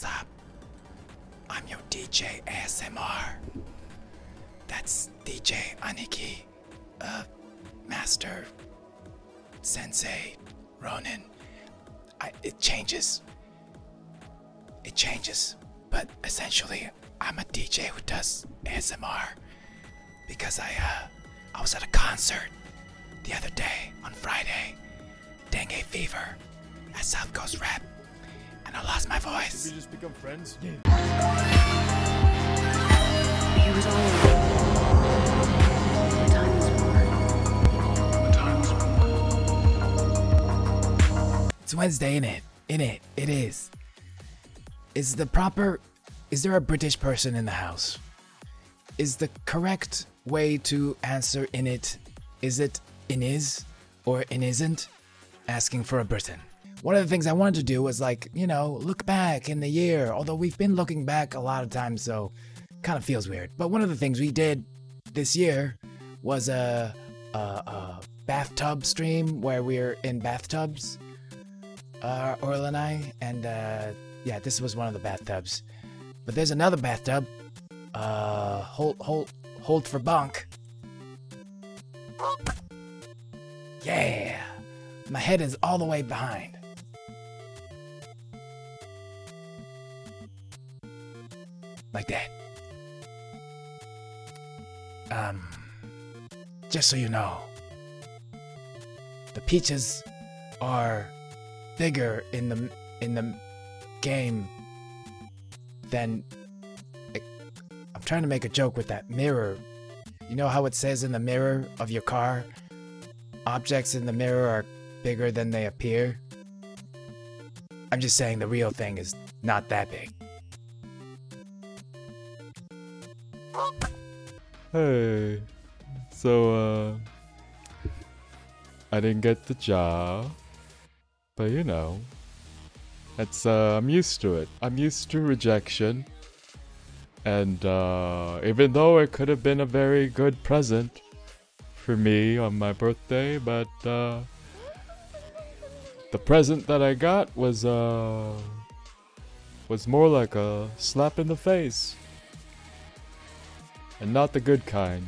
What's up? I'm your DJ ASMR. That's DJ Aniki, Master Sensei Ronin. It changes, but essentially I'm a DJ who does ASMR because I was at a concert the other day on Friday, Dengue Fever at South Coast Rap, and I lost my voice. Did we just become friends? Yeah. He was always a time sport. A time sport. It's Wednesday, innit? It is. Is there a British person in the house? Is the correct way to answer innit, is it in is or in isn't? Asking for a Briton. One of the things I wanted to do was, like, you know, look back in the year, although we've been looking back a lot of times, so kind of feels weird. But one of the things we did this year was a bathtub stream where we're in bathtubs, Earl and I, and yeah, this was one of the bathtubs. But there's another bathtub, hold for bonk. Yeah, my head is all the way behind. Like that. Just so you know, the peaches are bigger in the game than it. I'm trying to make a joke with that mirror. You know how it says in the mirror of your car, objects in the mirror are bigger than they appear? I'm just saying the real thing is not that big. Hey, so, I didn't get the job, but you know, it's, I'm used to it. I'm used to rejection, and, even though it could have been a very good present for me on my birthday, but, the present that I got was more like a slap in the face. And not the good kind.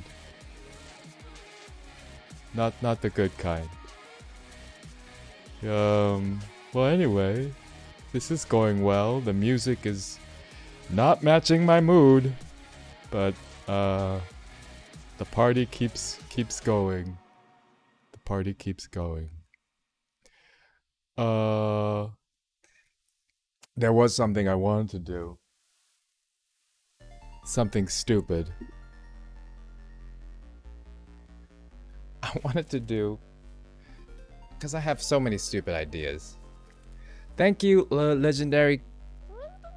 Not the good kind. Well, anyway, this is going well. The music is not matching my mood, but the party keeps going. The party keeps going. There was something I wanted to do. Something stupid. I wanted to do, because I have so many stupid ideas. Thank you, legendary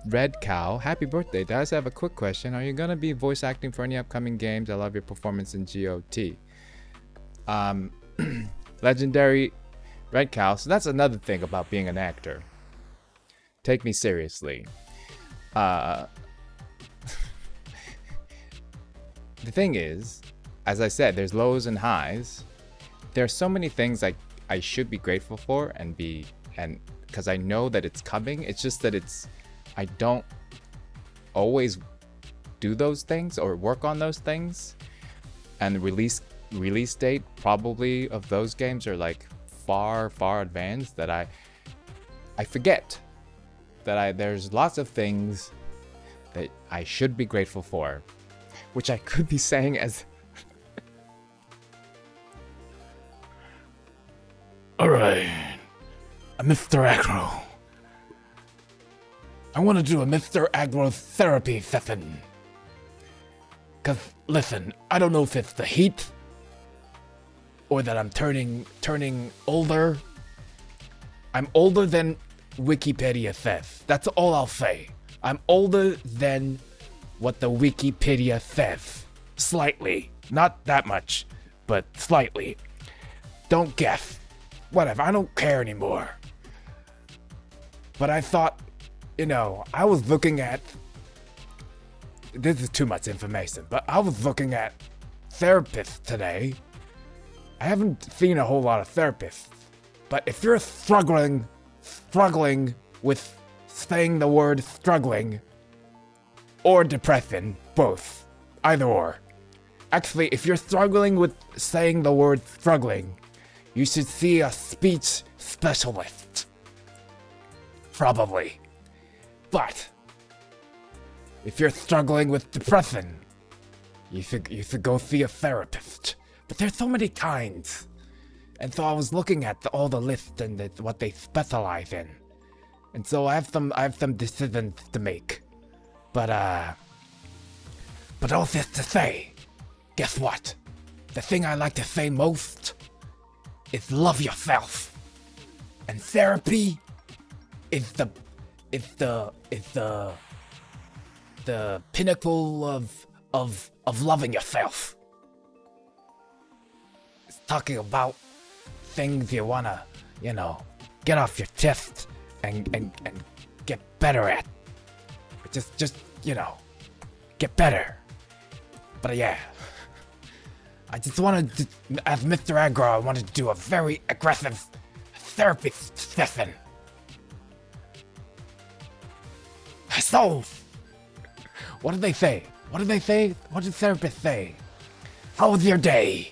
Red Cow. Happy birthday. Guys, I have a quick question. Are you gonna be voice acting for any upcoming games? I love your performance in GOT. Legendary Red Cow. So that's another thing about being an actor. Take me seriously. The thing is, as I said, there's lows and highs. There are so many things I should be grateful for and because I know that it's coming. It's just that I don't always do those things or work on those things. And the release date probably of those games are like far advanced that I forget that there's lots of things that I should be grateful for, which I could be saying as alright, a Mr. Aggro. I want to do a Mr. Aggro therapy session. Cause listen, I don't know if it's the heat or that I'm turning older. I'm older than Wikipedia says. That's all I'll say. I'm older than what the Wikipedia says. Slightly. Not that much, but slightly. Don't guess. Whatever, I don't care anymore. But I thought, you know, I was looking at... This is too much information, but I was looking at therapists today. I haven't seen a whole lot of therapists, but if you're struggling with saying the word struggling or depressing, both. Either or. Actually, if you're struggling with saying the word struggling, you should see a speech specialist. Probably. But if you're struggling with depression, you should go see a therapist. But there's so many kinds. And so I was looking at all the lists and what they specialize in. And so I have some decisions to make. But all this to say, guess what? The thing I like to say most is love yourself. And therapy is the pinnacle of loving yourself. It's talking about things you wanna, you know, get off your chest and get better at. Just, you know, get better. But yeah, I just wanted to, as Mr. Aggro, I wanted to do a very aggressive therapy session. So, what did they say? What did they say? What did therapists say? How was your day?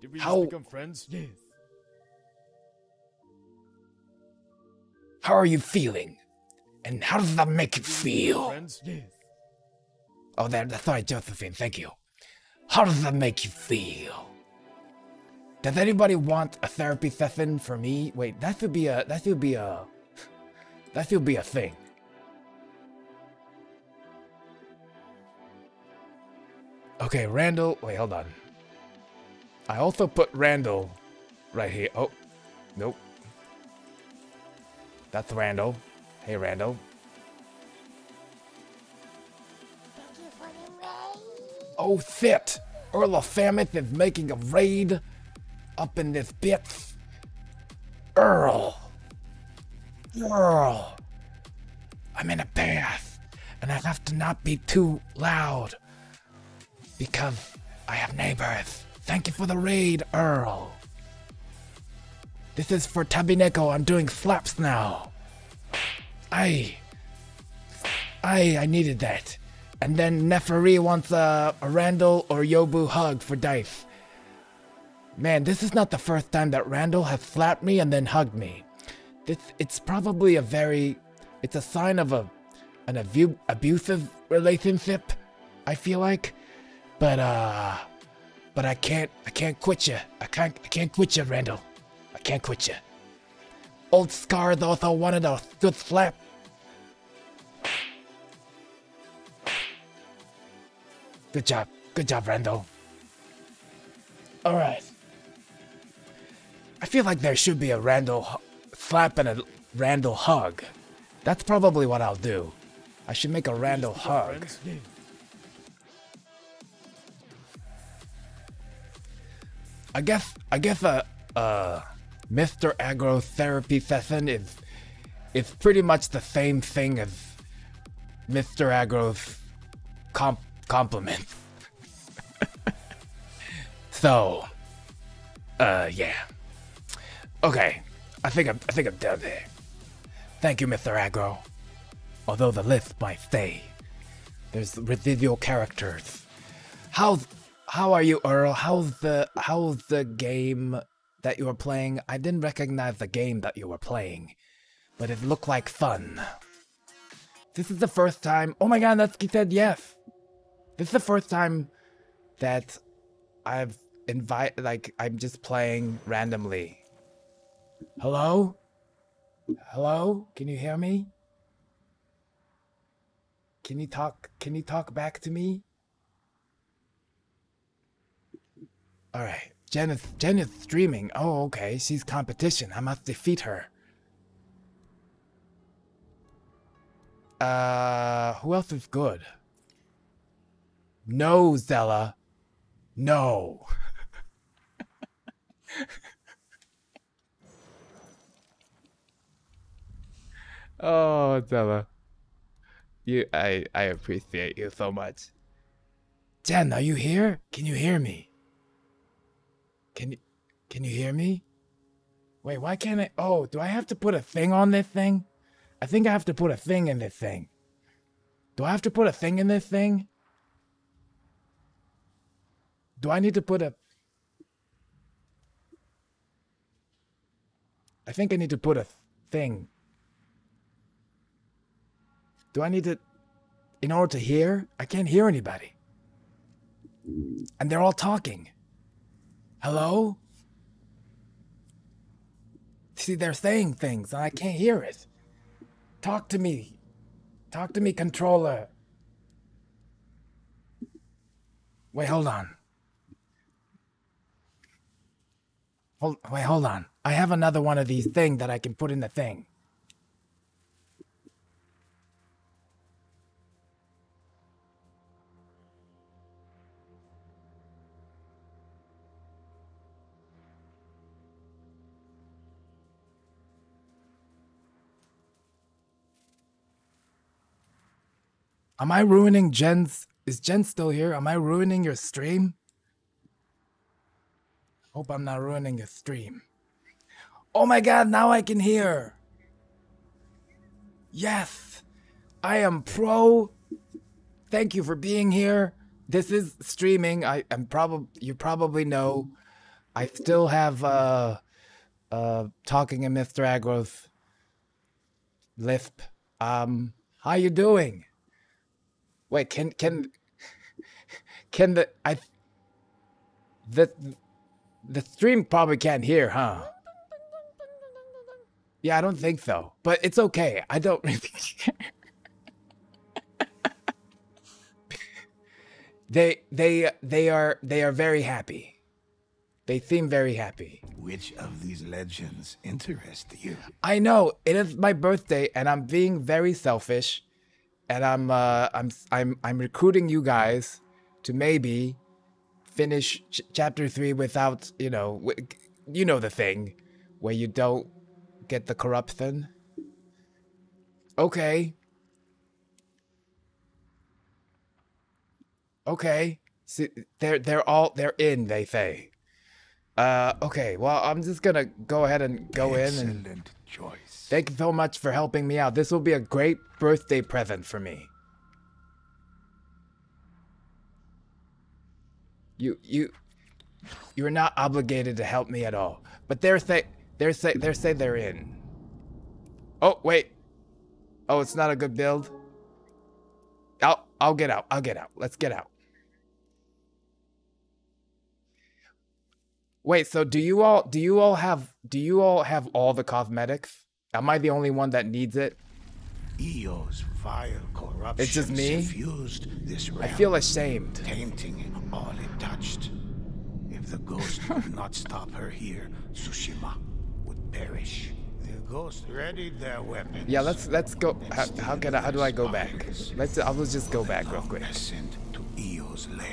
Did we just become friends? Yes. How are you feeling? And how does that make you feel? Friends? Yes. Oh, that's right, Josephine, thank you. How does that make you feel? Does anybody want a therapy session for me? Wait, that should be a thing. Okay, Randall, wait, hold on. I also put Randall right here. Oh, nope. That's Randall. Hey, Randall. Thank you for the raid. Oh, shit! Earl of Famith is making a raid up in this bitch. Earl! Earl! I'm in a bath, and I have to not be too loud because I have neighbors. Thank you for the raid, Earl. This is for Tabineko. I'm doing slaps now. I needed that. And then Neferi wants a Randall or Yobu hug for Dice. Man, this is not the first time that Randall has slapped me and then hugged me. It's probably it's a sign of an abusive relationship, I feel like. But I can't quit you. I can't quit you, Randall. I can't quit you. Old Scar also wanted a good slap. Good job, Randall. Alright. I feel like there should be a Randall slap and a Randall hug. That's probably what I'll do. I should make a Randall hug. I guess Mr. Aggro therapy session is pretty much the same thing as Mr. Aggro's compliment. So, yeah. Okay, I think I'm done there. Thank you, Mr. Aggro. Although the list might stay, there's residual characters. How are you, Earl? How's the game that you were playing? I didn't recognize the game that you were playing, but it looked like fun. This is the first time— oh my god, Natsuki said yes! This is the first time that I've I'm just playing randomly. Hello? Hello? Can you hear me? Can you talk back to me? Alright. Jen is streaming. Oh, okay. She's competition. I must defeat her. Who else is good? No, Zella. No. Oh, Zella. I appreciate you so much. Jen, are you here? Can you hear me? Can you hear me? Wait, why can't I? Oh, do I have to put a thing on this thing? I think I have to put a thing in this thing. Do I have to put a thing in this thing? Do I need to put a... I think I need to put a thing. Do I need to... In order to hear? I can't hear anybody. And they're all talking. Hello? See, they're saying things and I can't hear it. Talk to me. Talk to me, controller. Wait, hold on. Wait, hold on. I have another one of these things that I can put in the thing. Am I ruining Jen's... Is Jen still here? Am I ruining your stream? Hope I'm not ruining your stream. Oh my god, now I can hear! Yes! I am pro! Thank you for being here. This is streaming. I am probably... You probably know. I still have, Talking in Mr. Agro's... lisp. How you doing? Wait, the stream probably can't hear, huh? Yeah, I don't think so, but it's okay. I don't really care. They are very happy. They seem very happy. Which of these legends interests you? I know it is my birthday, and I'm being very selfish. And I'm recruiting you guys to maybe finish chapter 3 without, you know the thing where you don't get the corruption. Okay. Okay. See, they're in, they say. Okay. Well, I'm just gonna go ahead and go in and. Choice. Thank you so much for helping me out. This will be a great birthday present for me. You're not obligated to help me at all. But they say they're in. Oh wait. Oh, it's not a good build. I'll get out. I'll get out. Let's get out. Wait, so do you all have all the cosmetics? Am I the only one that needs it? Eo's vile corruption. It's just me. This realm, I feel ashamed. Tainting all it touched. If the ghost would not stop her here, Tsushima would perish. The ghost readied their weapons. Yeah, let's go. How do I go back? I'll just go back real quick. To Eo's lair.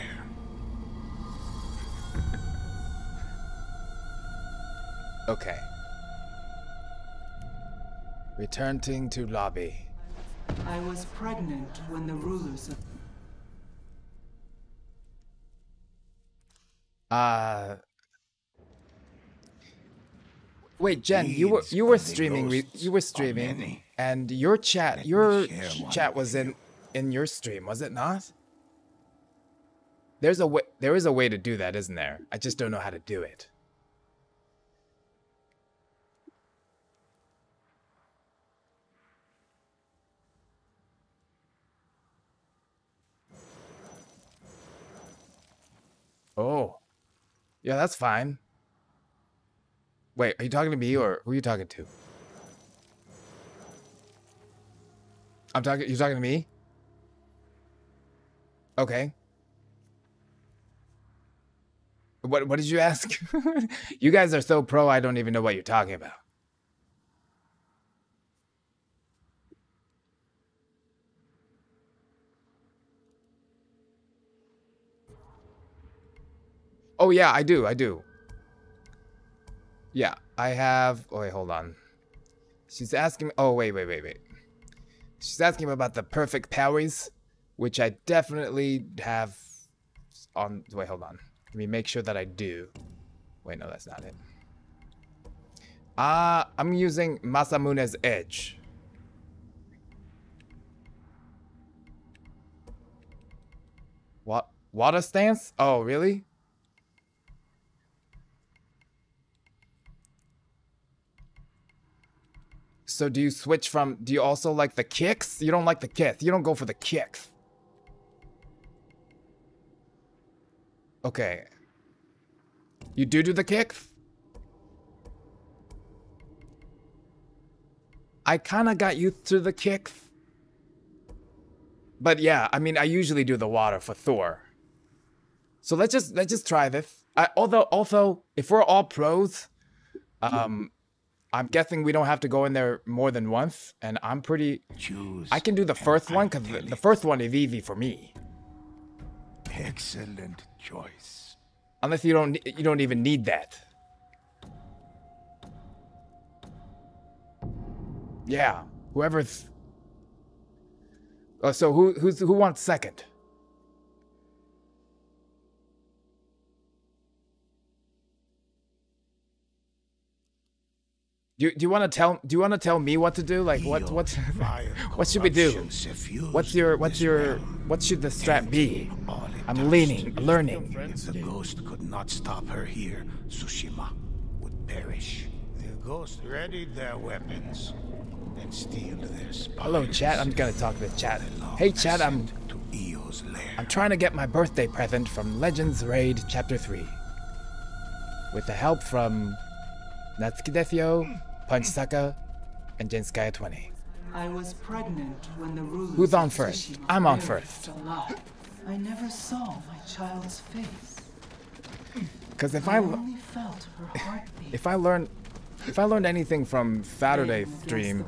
Okay. Returning to lobby. I was pregnant when the rulers of... Wait, Jen, you were streaming and your chat was in your stream, was it not? There is a way to do that, isn't there? I just don't know how to do it. Oh, yeah, that's fine. Wait, are you talking to me or who are you talking to? You're talking to me? Okay. What did you ask? You guys are so pro, I don't even know what you're talking about. Oh yeah, I do. Yeah, I have... Oh wait, hold on. She's asking me... Oh, wait. She's asking me about the perfect powers, which I definitely have on... Wait, hold on. Let me make sure that I do. Wait, no, that's not it. I'm using Masamune's Edge. What? Water stance? Oh, really? So do you switch from... Do you also like the kicks? You don't like the kicks. You don't go for the kicks. Okay. You do the kicks? I kind of got used to the kicks. But yeah, I mean, I usually do the water for Thor. So let's just try this. Although, if we're all pros, I'm guessing we don't have to go in there more than once, and I'm pretty... I can do the first one, because the first one is easy for me. Excellent choice. Unless you don't even need that. Yeah, whoever's... So who wants second? Do you want to tell me what to do? Like what what should we do? What should the strat be? I'm learning. The ghost could not stop her here. Tsushima would perish. The ghost readied their weapons and stealed their spies. Hello, chat. I'm gonna talk to chat. Hey, chat. I'm trying to get my birthday present from Legends Raid Chapter 3 with the help from Natsuki Desio, Punchsaka, and Jenskaya 20. I was pregnant when the ruler... Who's on first? I'm on first. I never saw my child's face. Because if I learned anything from Saturday's stream,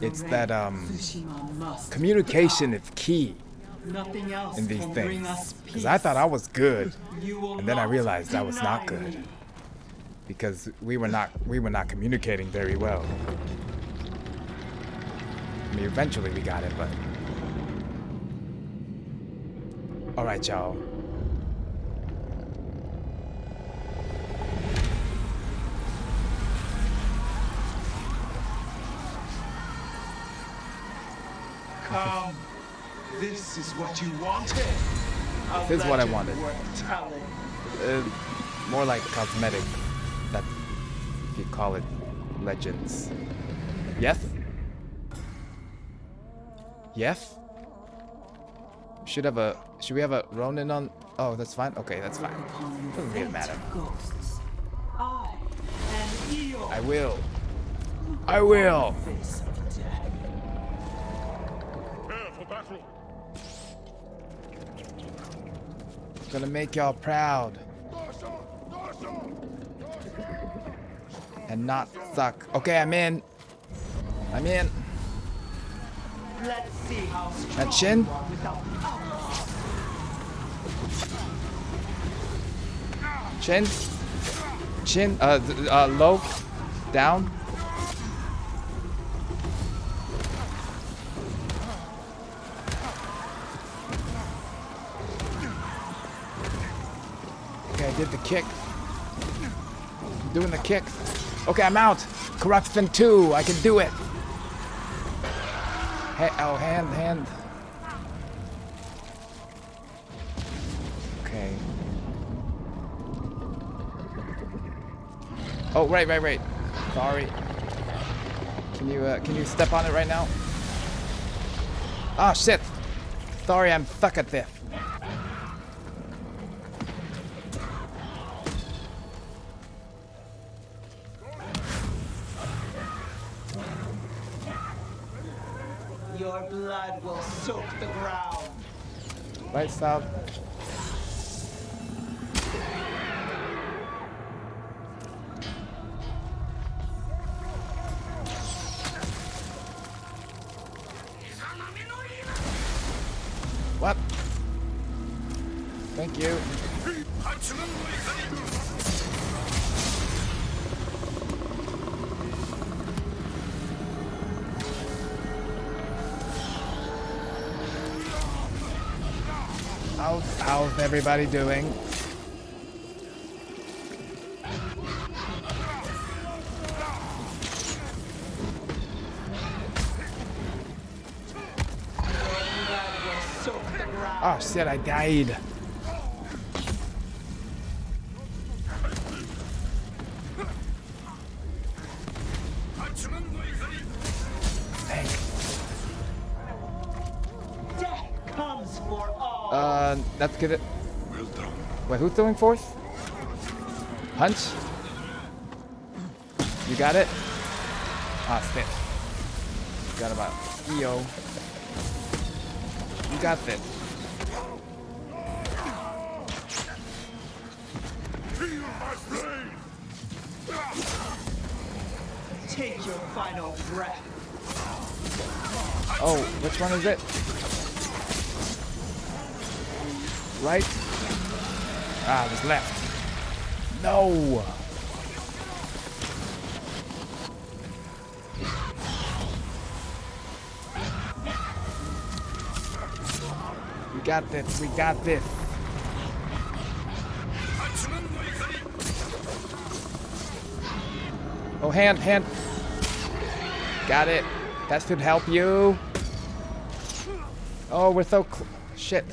it's that communication is key in these things. Because I thought I was good, and then I realized I was not good. Because we were not communicating very well. I mean, eventually we got it, but... All right, y'all. Come. This is what you wanted. This is what I wanted. More like cosmetic. That, if you call it legends. Yes? Yes? Should we have a Ronin on? Oh, that's fine? Okay, that's fine. Doesn't really matter. I will! I'm gonna make y'all proud. And not suck. Okay, I'm in. Let's see how that chin. Chin. Low. Down. Okay, I did the kick. Doing the kick. Okay, I'm out. Corruption 2. I can do it. Hey, oh, hand. Okay. Oh, right. Sorry. Can you step on it right now? Ah, shit. Sorry, I'm stuck at this. Your blood will soak the ground. Right, stop. What? Thank you. How's everybody doing? Oh shit, I died. Let's get it. Wait, who's throwing forth? Punch? You got it? Ah, spit. Got about EO. You got this. Take your final breath. Oh, which one is it? Right? Ah, it was left. No! We got this, we got this. Oh, hand, hand. Got it. That should help you. Oh, we're so close. Shit.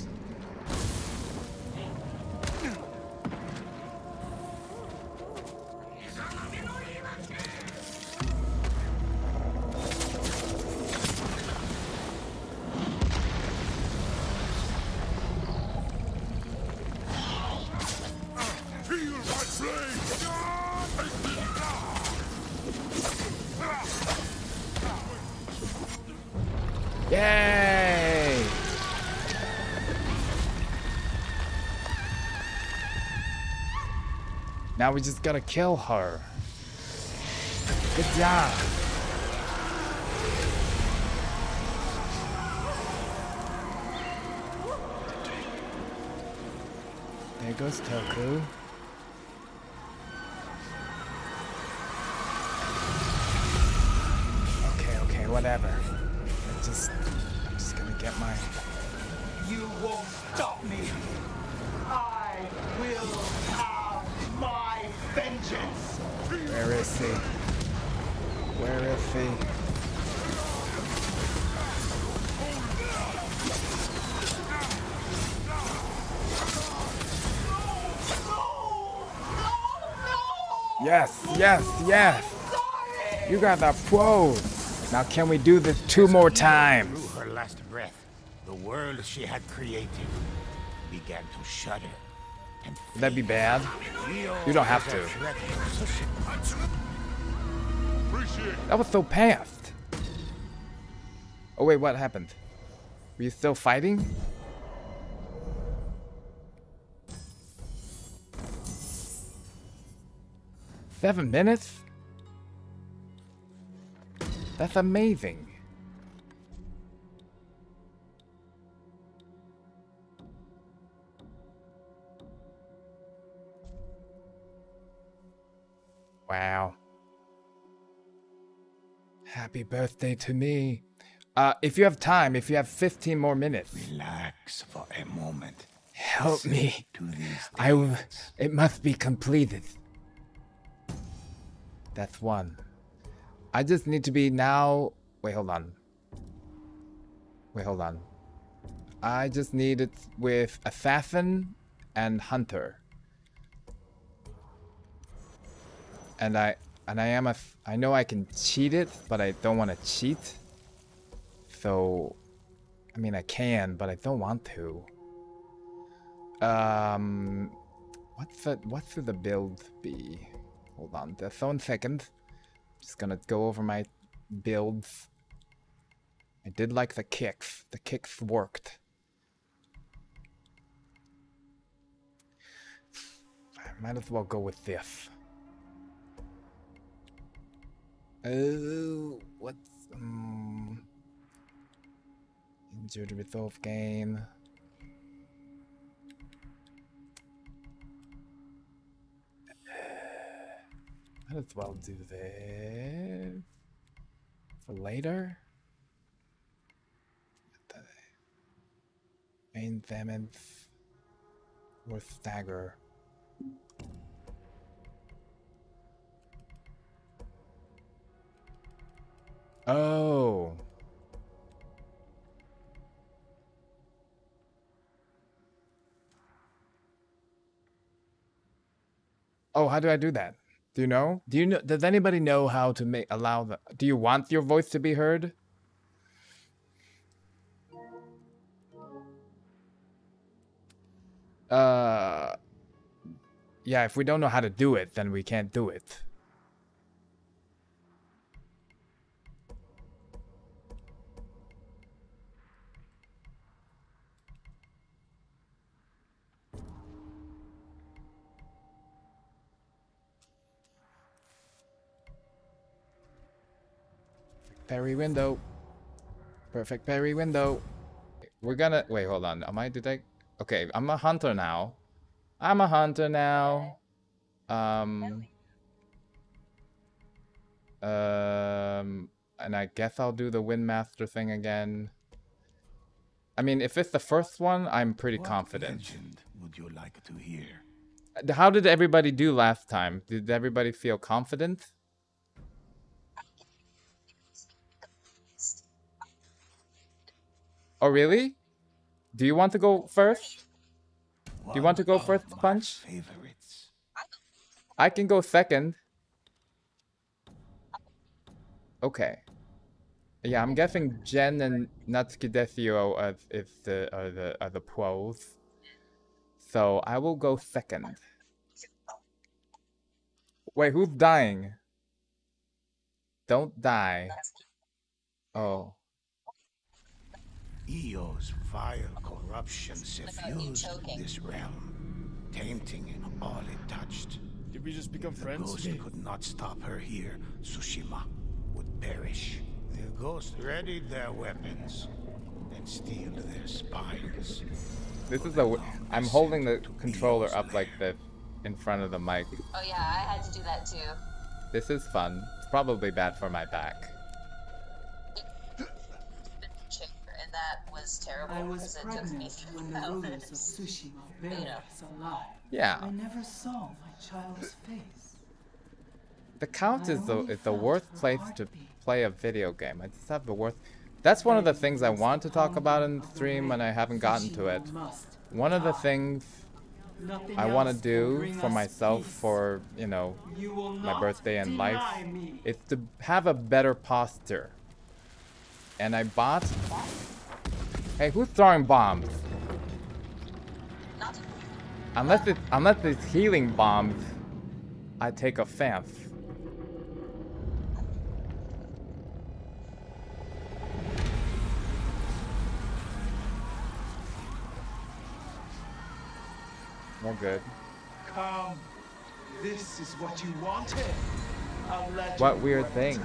Now we just gotta kill her. Good job. There goes Toku. Okay, okay, whatever. I'm just gonna get my... You won't stop me. I will have my... vengeance. Where is he? Where is he? No! Yes, yes, yes. You got the pose. Now can we do this two more times? Through her last breath, the world she had created began to shudder. Would that be bad? You don't have to. That was so fast. Oh wait, what happened? Were you still fighting? Seven minutes? That's amazing. Wow. Happy birthday to me. If you have time, if you have 15 more minutes. Relax for a moment. Help me. It must be completed. That's one. I just need to be now. Wait, hold on. Wait, hold on. I just need it with Assassin and Hunter. And I know I can cheat it, but I don't want to cheat. So, I mean I can, but I don't want to. What should the build be? Hold on, just 1 second. Just gonna go over my builds. I did like the kicks. The kicks worked. I might as well go with this. Oh, what's injured resolve game? Might as well do this for later. Main damage or stagger. Oh. oh, how do I do that? Do you know? Do you know? Does anybody know how to make allow the? Do you want your voice to be heard? Yeah, if we don't know how to do it, then we can't do it. Parry window. Perfect parry window. We're gonna... Wait, hold on. Am I detect... Okay, I'm a hunter now. I'm a hunter now. And I guess I'll do the Windmaster thing again. I mean, if it's the first one, I'm pretty confident. What legend would you like to hear? How did everybody do last time? Did everybody feel confident? Oh, really? Do you want to go first? Do you want to go first, Punch? Favorites. I can go second. Okay. Yeah, I'm guessing Jen and Natsuki Desio are the pros. So I will go second. Wait, who's dying? Don't die. Oh. Eo's vile corruptions suffused this realm, tainting all it touched. Did we just become friends? The ghost could not stop her here. Tsushima would perish. The ghost readied their weapons and steeled their spines. This is a... I'm holding the controller up like this in front of the mic. Oh yeah, I had to do that too. This is fun. It's probably bad for my back. That was terrible. I was pregnant when the rulers of Tsushima buried us alive. Yeah. I never saw my child's face. The count is the worst place to play a video game. I just have the worst. That's one of the things I want to talk about in the stream, and I haven't gotten to it. One of the things I want to do for myself, for you know, my birthday and life, is to have a better posture. And I bought. Hey, who's throwing bombs? Unless it's healing bombs, I take offense. We're good. Come, this is what you wanted. What weird thing?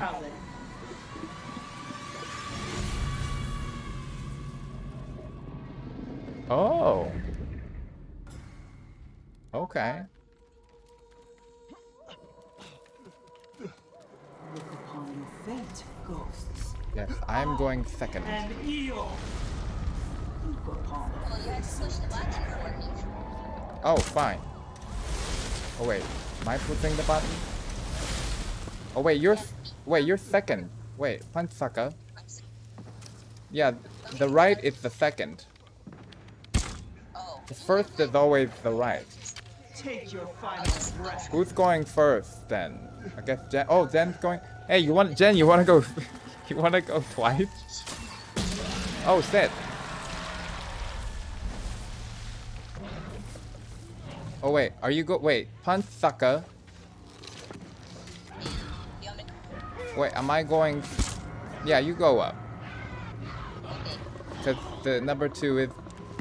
Oh. Okay. Look upon your fate, ghosts. Yes, I'm going second. And Eeyore. Oh, fine. Oh wait, am I pushing the button? Oh wait, you're second. Wait, Punchsaka. Yeah, the right is the second. The first is always the right. Take your final breath. Who's going first then? I guess Jen. Oh, Jen's going. Hey, you want Jen? You want to go? You want to go twice? Oh, shit. Oh wait, are you go? Wait, Punchsaka. Wait, am I going? Yeah, you go up. Cause the number two is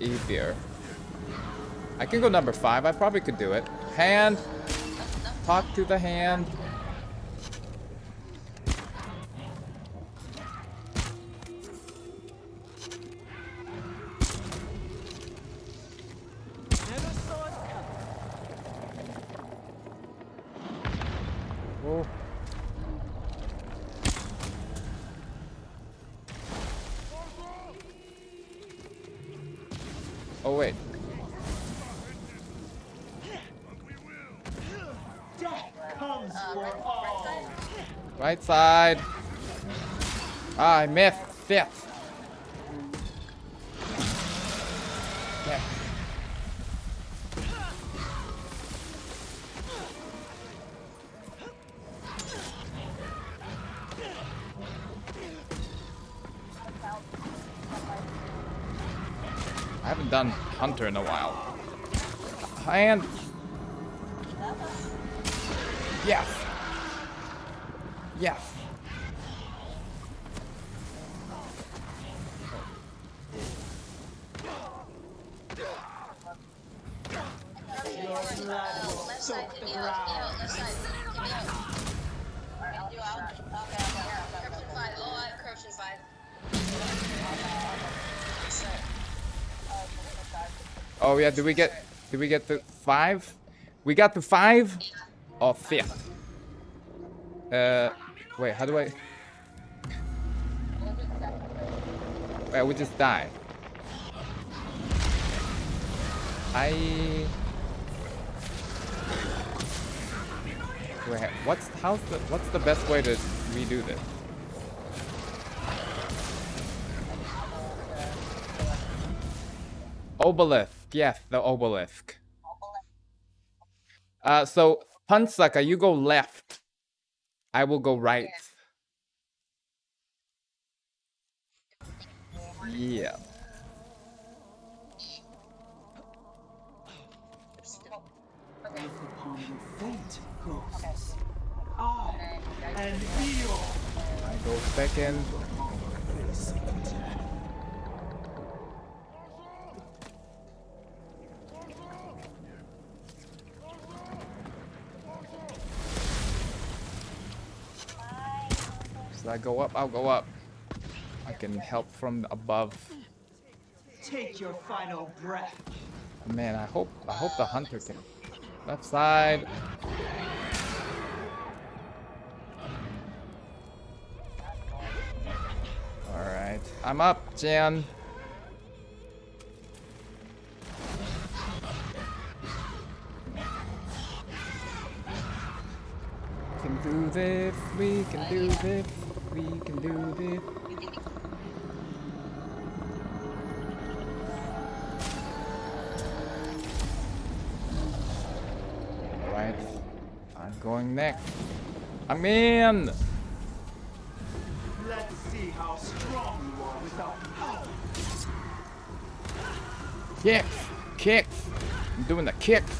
easier. I can go number 5. I probably could do it. Hand. Talk to the hand. Oh. Oh wait. Right side. Ah, I missed. Shit. Yeah. I haven't done Hunter in a while. And... yes. Yes. Oh yeah, did we get the 5? We got the 5 or 5th? Wait, how do I? Well, we just die. Wait, what's the best way to redo this? Obelisk, yes, the obelisk. So Punchsaka, you go left. I will go right. Yeah. I go second. I go up, I'll go up. I can help from above. Take your final breath. Man, I hope the hunter can. Left side. Alright. I'm up, Jen. We can do this, we can do this. We can do this. Alright. I'm going next. I'm in! Let's see how strong you are without power. Kicks! Kicks! I'm doing the kicks!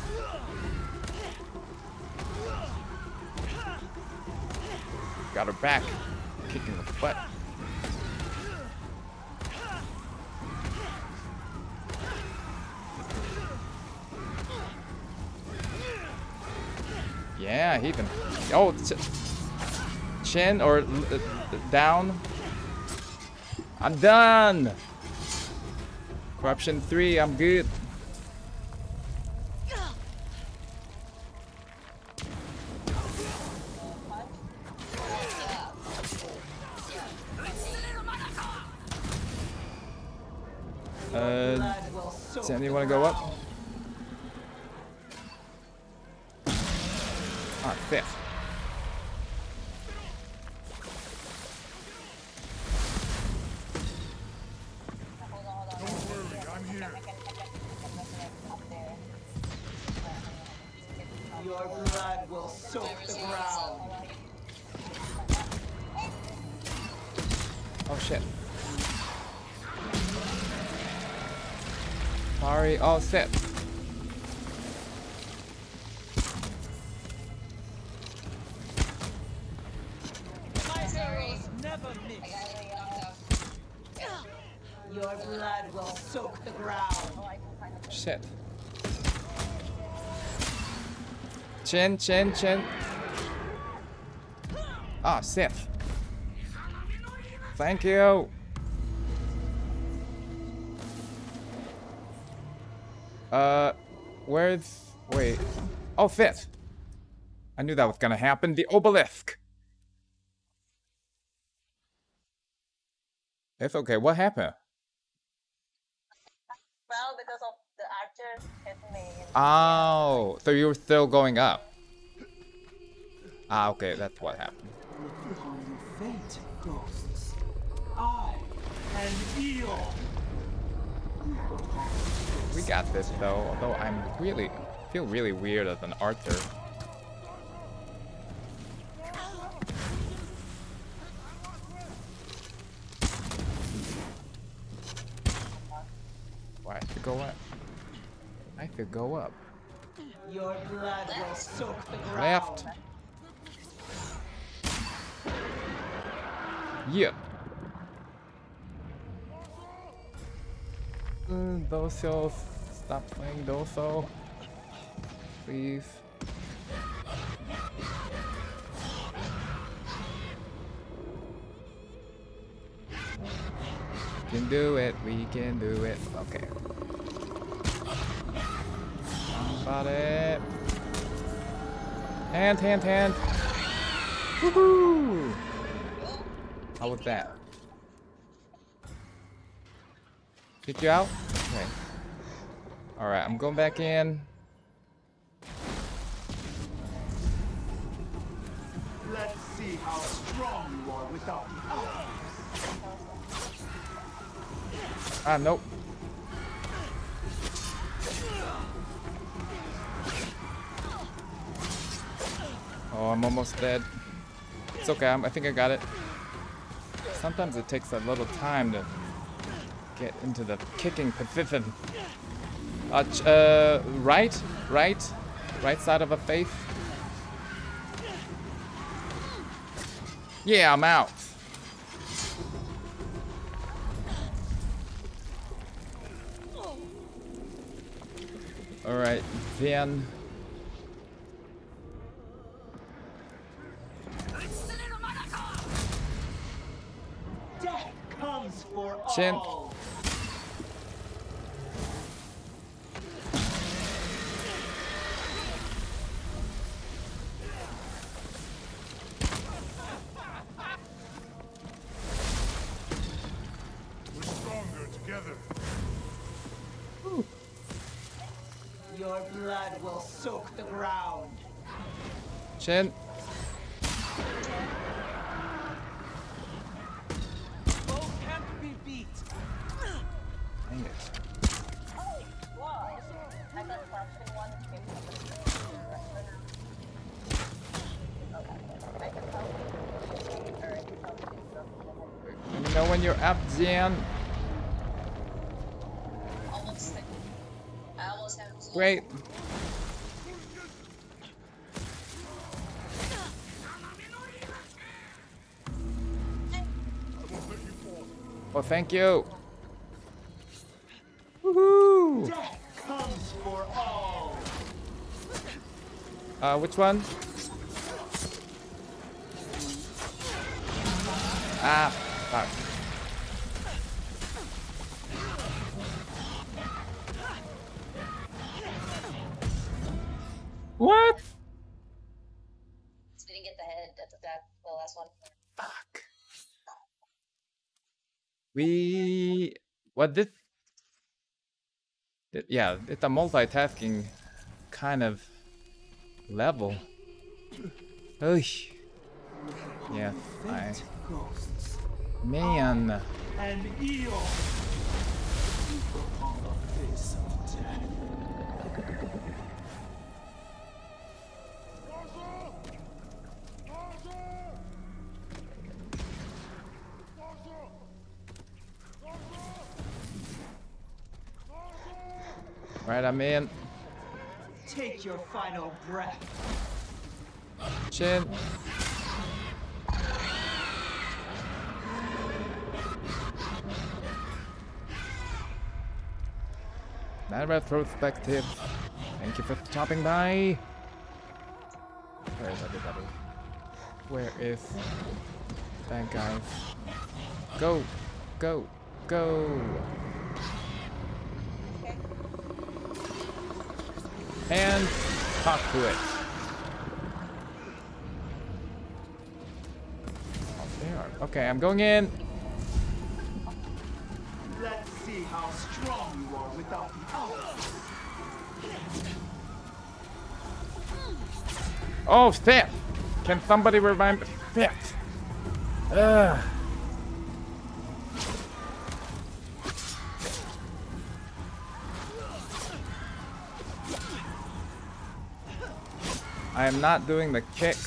Got her back. Kicking the butt. Yeah, heathen. Oh, chin or down. I'm done. Corruption 3. I'm good. Sam, you want to go up? Alright, 5th. Don't worry, I'm here. Your blood will soak the ground. Oh shit. Sorry, all set. Never miss. Your blood will soak the ground. Shit. Chin, chin, chin. Ah, set. Thank you. Where's... wait... oh, 5th! I knew that was gonna happen. The obelisk! It's okay, what happened? Well, because of the archer hit me. Oh, so you were still going up. Ah, okay, that's what happened. Faint ghosts. I am Earl. We got this though, although I'm really feel really weird as an Arthur. Why to go up. I could go up. Your blood will soak the ground. Left. Yeah. Doso, stop playing Doso. Please. We can do it, we can do it. Okay. About it. Hand. Woohoo! How with that? Get you out? Okay. Alright, I'm going back in. Let's see how strong you are without arms. Ah, nope. Oh, I'm almost dead. It's okay, I think I got it. Sometimes it takes a little time to get into the kicking position. Right side of a face. Yeah, I'm out. Alright, then. Death comes for all. We're stronger together. Ooh. Your blood will soak the ground. Jen. Both can't be beat. Dang it. You know when you're up, Jen. Great. Well, thank you. Woohoo! Death comes for all. Which one? Ah, fuck. What? We didn't get the head. That's the last one. Fuck. We. What this? Yeah, it's a multitasking kind of level. Ugh. Yes, I. Man. And evil. Right, I'm in. Take your final breath. Chin. Mad retrospective. Thank you for stopping by. Where is everybody? Where is that guy? Go, go, go. And talk to it. Oh, they are. Okay, I'm going in. Let's see how strong you are without the power. Oh, Steph! Can somebody remind me? Steph! Ugh. I am not doing the kick.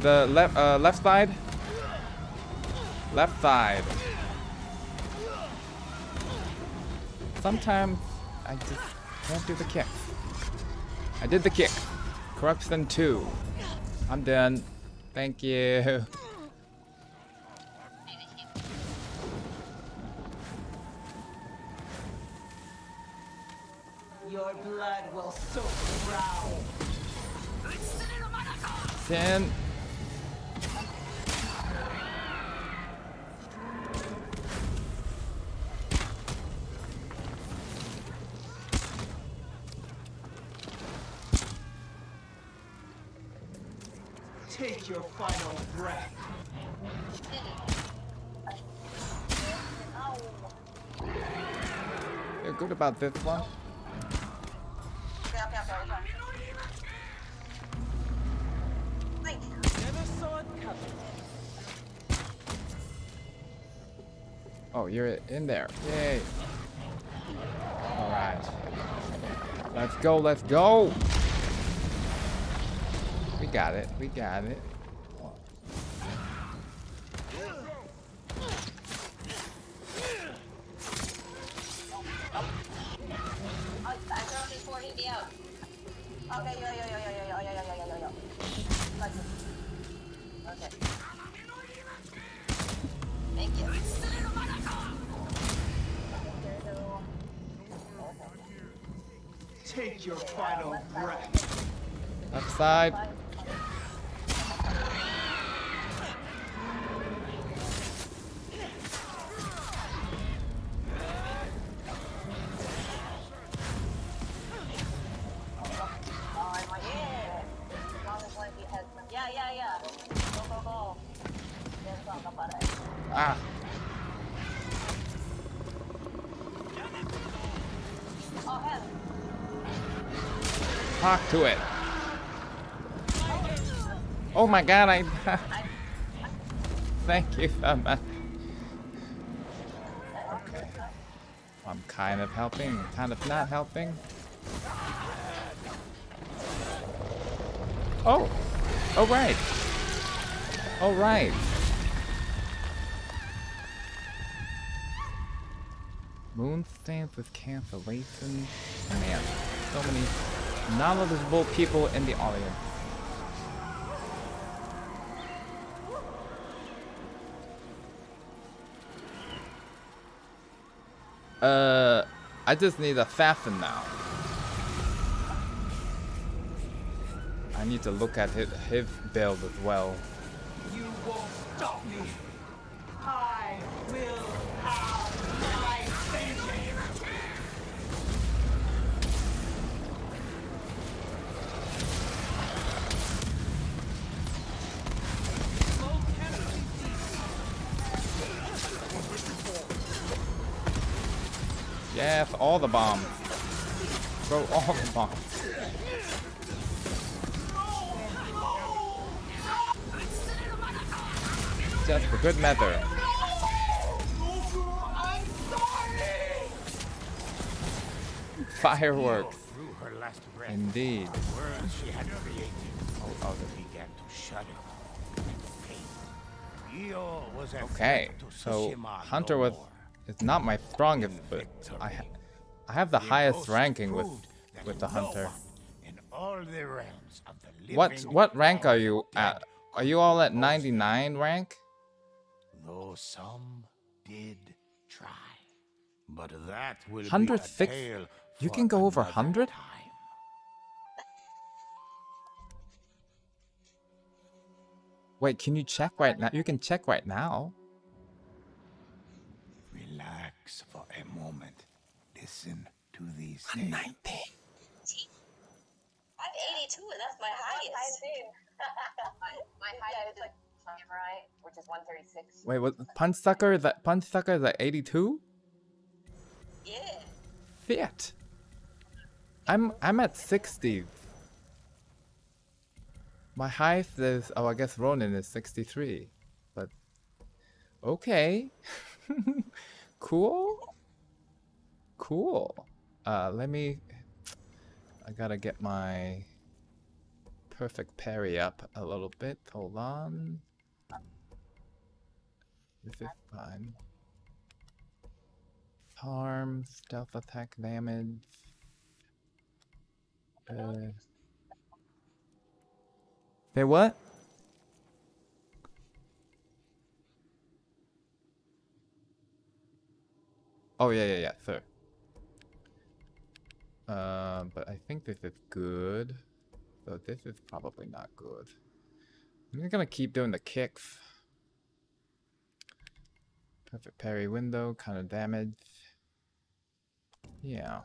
The left side. Left side. sometimes I just can't do the kick. I did the kick. Corruption 2. I'm done. Thank you. Your blood will soak the ground. Sin. Take your final breath. You're good about this one. Oh, you're in there. Yay. Alright. Let's go, let's go! We got it, we got it. Take your final breath. Left side. Ah. Talk to it. Oh my god, I... Thank you so much. Okay. I'm kind of helping, kind of not helping. Oh! Alright! Alright! Moon stands with cancellation. Man, so many... knowledgeable people in the audience. I just need a fasten now. I need to look at his build as well. You won't stop me. I will have my vengeance. Yes, all the bombs. Throw all the bombs. Just for good measure. Fireworks. Indeed. Oh, began to shudder. Okay, so Hunter was... It's not my strongest, but I have the highest ranking with the hunter. What rank are you at? Are you all at 99 rank? Though some did try, but that will be a tale. You can go over 100. Wait, can you check right now? You can check right now. Relax for a moment. Listen to these things. I'm 90. I'm 82, and that's my highest. My highest is like right, which is 136. Wait, what? Punchsaka is that? Punchsaka is at 82? Yeah. Fit. I'm at 60. My highest is I guess Ronin is 63, but okay. Cool? Cool. Let me... I gotta get my perfect parry up a little bit. Hold on. This is fine. harm, stealth attack damage. They're what? Oh, yeah, sir. But I think this is good. So this is probably not good. I'm just gonna keep doing the kicks. Perfect parry window, counter damage. Yeah.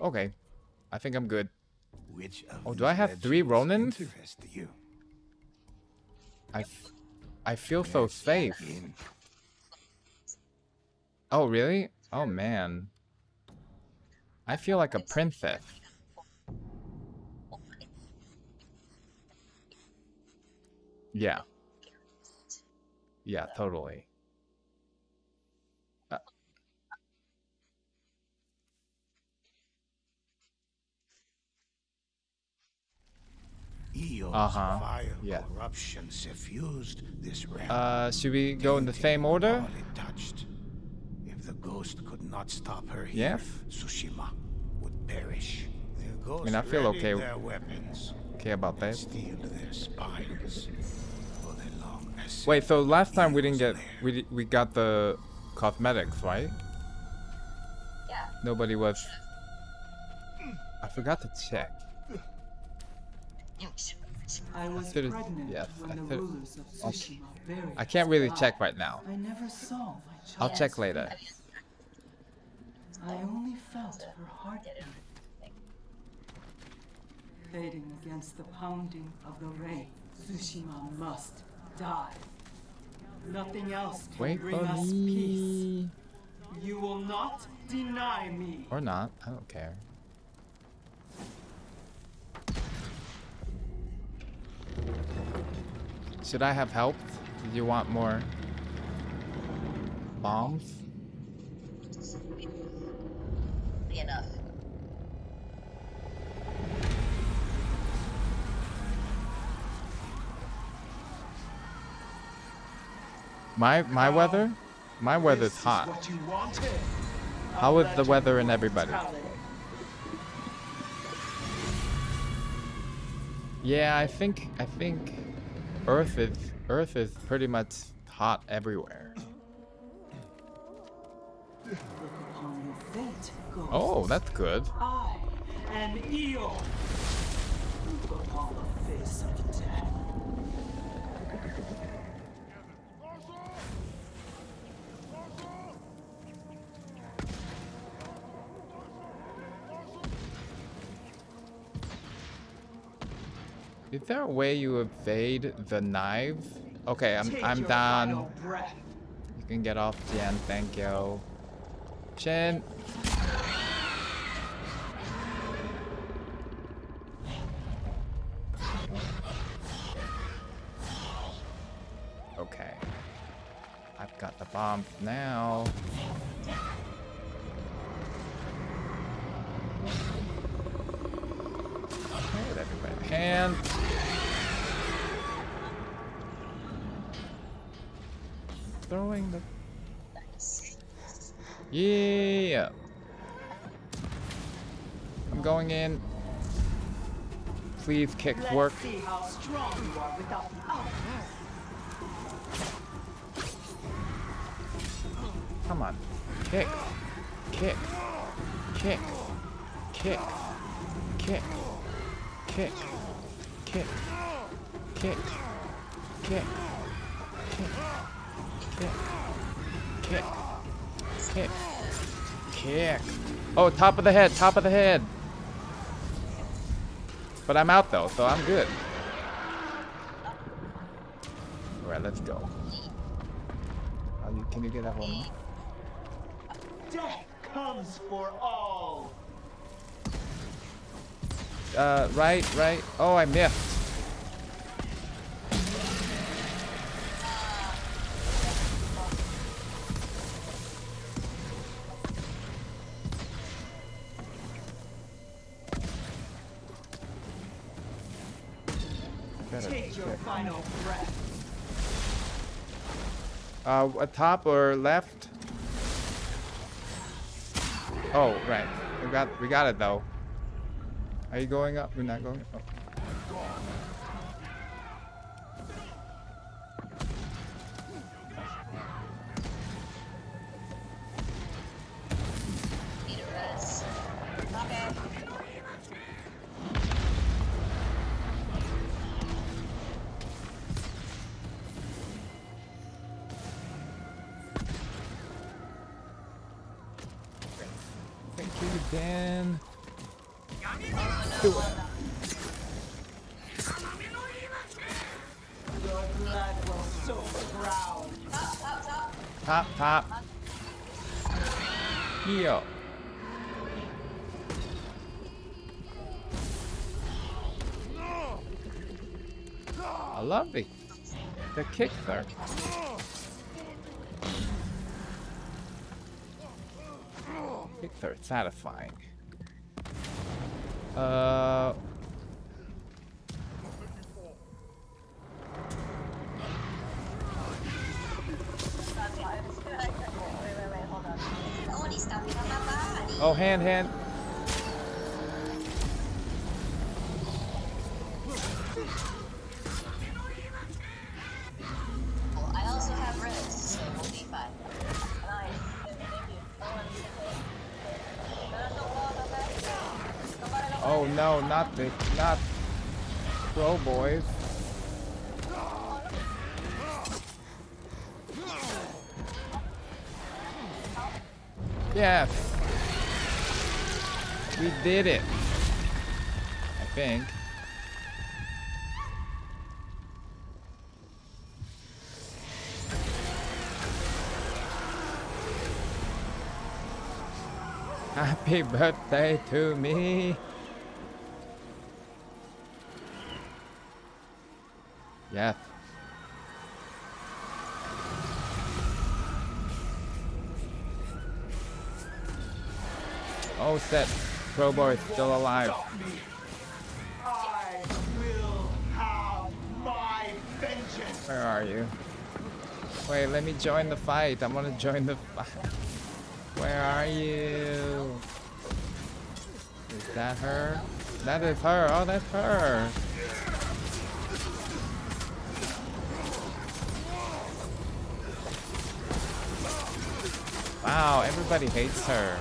Okay. I think I'm good. Which of do I have 3 Ronins? I feel so safe. Oh, really? Oh, man. I feel like a princess. Yeah. Yeah, totally. Yeah. Corruption suffused this realm. Should we go in the same order? If the ghost could not stop her here, Tsushima would perish. The ghost I feel okay with their weapons. Okay about that. Steal their spines for their long ascent. Wait, so last time we didn't get we got the cosmetics, right? Yeah. Nobody was. I forgot to check. I was pregnant when the rulers of Tsushima buried. I can't really check right now. I never saw my child. I'll check later. I only felt her heartbeat, fading against the pounding of the rain. Tsushima must die. Nothing else can bring us peace. You will not deny me. Or not, I don't care. Should I have helped? Did you want more bombs? Enough. My weather's hot. How is the weather in everybody? Yeah, I think Earth is pretty much hot everywhere. Oh, that's good. I am Earl. Look upon the face of death. Is there a way you evade the knives? Okay, I'm done. You can get off, Jen. Thank you. Jen. Okay. I've got the bomb now. Okay, everybody. And throwing the... Yeah! I'm going in. Please kick work. See how strong you are without the outburst. Come on. Kick. Kick. Kick. Kick. Kick. Kick. Kick. Kick. Kick. Kick. Kick. Kick. Kick. Kick. Oh, top of the head. Top of the head. But I'm out, though, so I'm good. All right, let's go. Can you get that one? Death comes for all. Right. Oh, I missed. Top or left? Oh, right. We got it though. Are you going up? We're not going up. The kick there. Kick there, it's satisfying. Oh, hand. Not pro boys. Yes, we did it. I think. Happy birthday to me. Yes. Oh, set. Crowbar is still alive. I will have my vengeance. Where are you? Wait, let me join the fight. I want to join the fight. Where are you? Is that her? That is her. Oh, that's her. Wow, everybody hates her.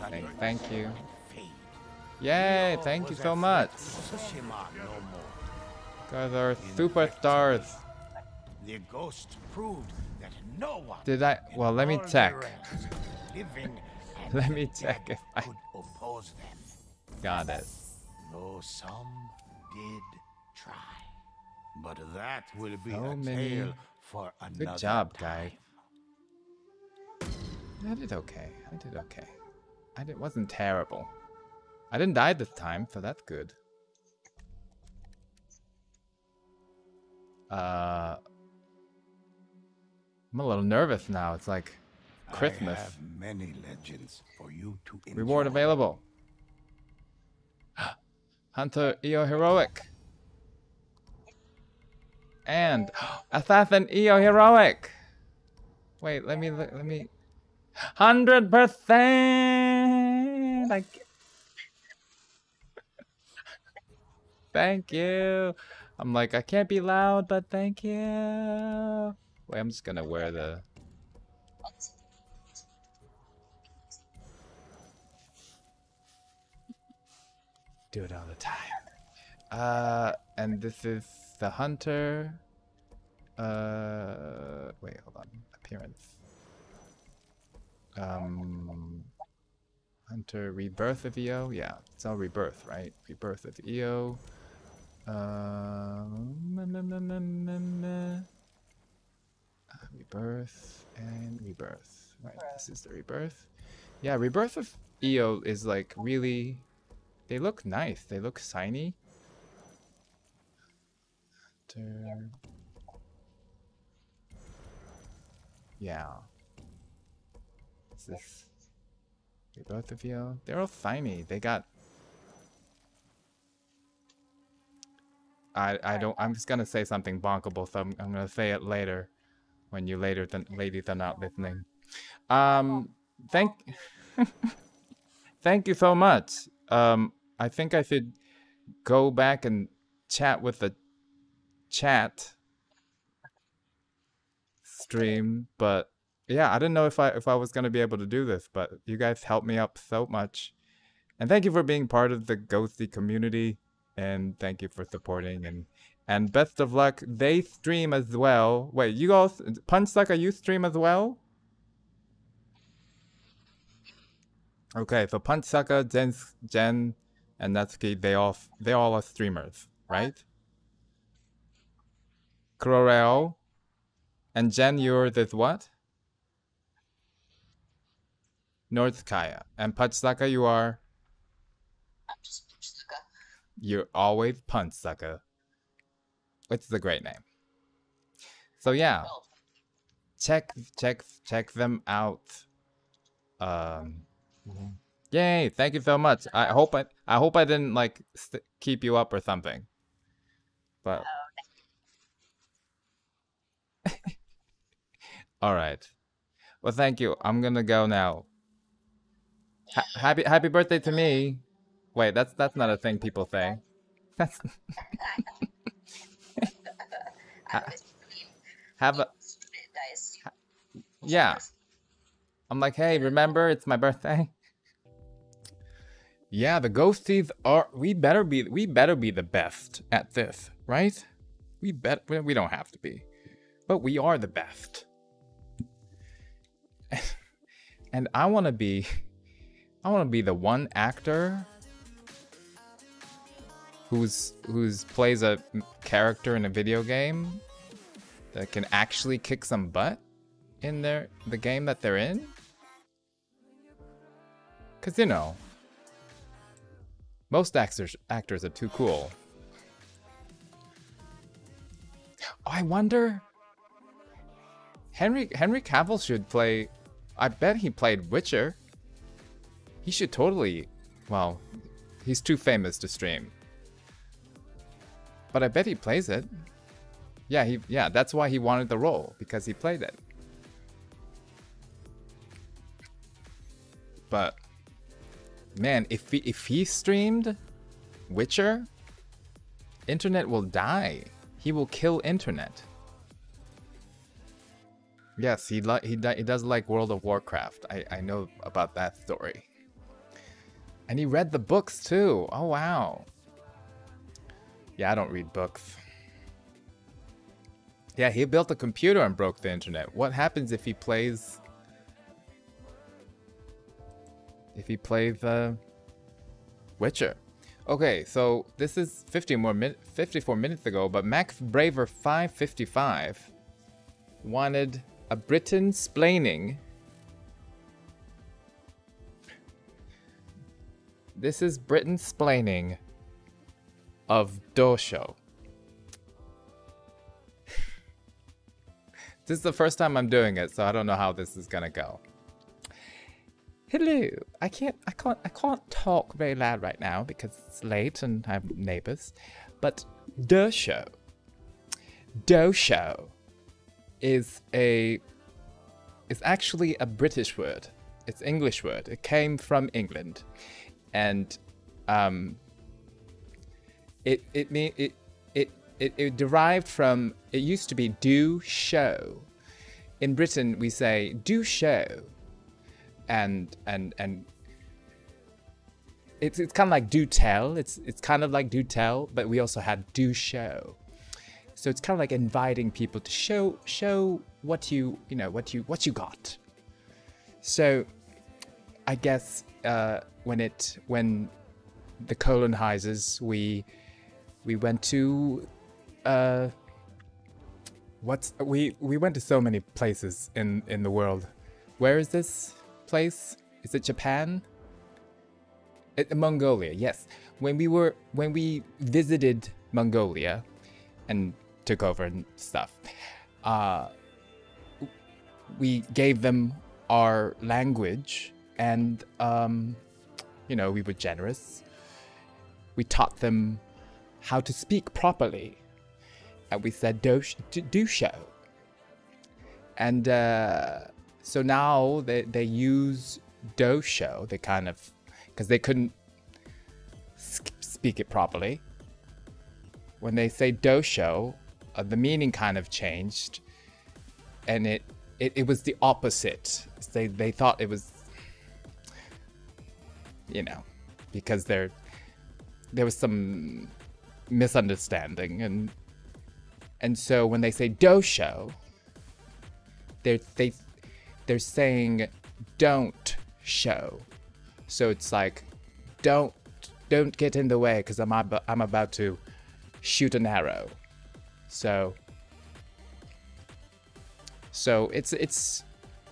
Okay, thank you. Yay, thank you so much. Guys are superstars. The ghost proved that no one. Did I? Well, let me check. Let me check if I could oppose them. Got it. Though some did try, but that will be a tale for another time. Good job, guy. I did okay. It wasn't terrible. I didn't die this time, so that's good. I'm a little nervous now. It's like Christmas. I have many legends for you to enjoy. Reward available. Hunter EO Heroic. And Assassin EO Heroic. Wait, let me 100%. Thank you. I'm like, I can't be loud, but thank you. Wait, I'm just gonna wear the. Do it all the time. And this is the hunter. Wait, hold on. Appearance. Hunter rebirth of EO. Yeah, it's all rebirth, right? Rebirth of EO. Rebirth and rebirth. Right, this is the rebirth. Yeah, rebirth of EO is like really. They look nice. They look shiny. Yeah. This Okay, both of you. They're all tiny. They got... I'm just gonna say something bonkable, so I'm gonna say it later. When you ladies are not listening. Thank you so much. I think I should go back and chat with the chat stream, but yeah, I didn't know if I was gonna be able to do this, but you guys helped me up so much. And thank you for being part of the Ghosty community, and thank you for supporting, and best of luck. They stream as well. Wait, you all, Punchsaka, you stream as well? Okay, so Punchsaka, Jen, and Natsuki, they all are streamers, right? Corel, and Jen, yours is what? Jenskaya. And Punchsaka, you are? I'm just Punchsaka. You're always Punchsaka. Which is a great name. So yeah, check them out. Yay! Thank you so much. I hope I didn't like keep you up or something. But all right. Well, thank you. I'm gonna go now. Happy birthday to me. Wait, that's not a thing people say. That's. Yeah. I'm like, hey, remember, it's my birthday. Yeah, the Ghosties are. We better be the best at this, right? We don't have to be, but we are the best. And I want to be the one actor who's plays a character in a video game that can actually kick some butt in the game that they're in. Cause you know, most actors are too cool. Oh, I wonder. Henry Cavill should play. I bet he played Witcher. He should totally. Well, he's too famous to stream. But I bet he plays it. Yeah, that's why he wanted the role, because he played it. But man, if he streamed Witcher, internet will die. He will kill internet. Yes, he does like World of Warcraft. I know about that story. And he read the books too. Oh wow. Yeah, I don't read books. Yeah, he built a computer and broke the internet. What happens if he plays... Witcher. Okay, so this is 54 minutes ago, but Max Braver 555 wanted a Britain-splaining. This is Britain-splaining of Dosho. This is the first time I'm doing it, so I don't know how this is gonna go. Hello. I can't talk very loud right now because it's late and I have neighbors. But Dosho is actually a British word. It's an English word. It came from England. And It derived from, it used to be do show. In Britain we say do show, and it's kind of like do tell. It's kind of like do tell, but we also had do show. So it's kind of like inviting people to show what you got. So I guess when the colonizers we went to, we went to so many places in the world. Where is this place? Is it Japan? Mongolia, yes. When we visited Mongolia and took over and stuff, we gave them our language And, you know, we were generous. We taught them how to speak properly. And we said, do show. And so now they use do show. They kind of, because they couldn't speak it properly. When they say do show, the meaning kind of changed. And it was the opposite. They thought it was, you know, because there was some misunderstanding. And so when they say do show, they're saying don't show. So it's like, don't get in the way, because I'm about to shoot an arrow. So it's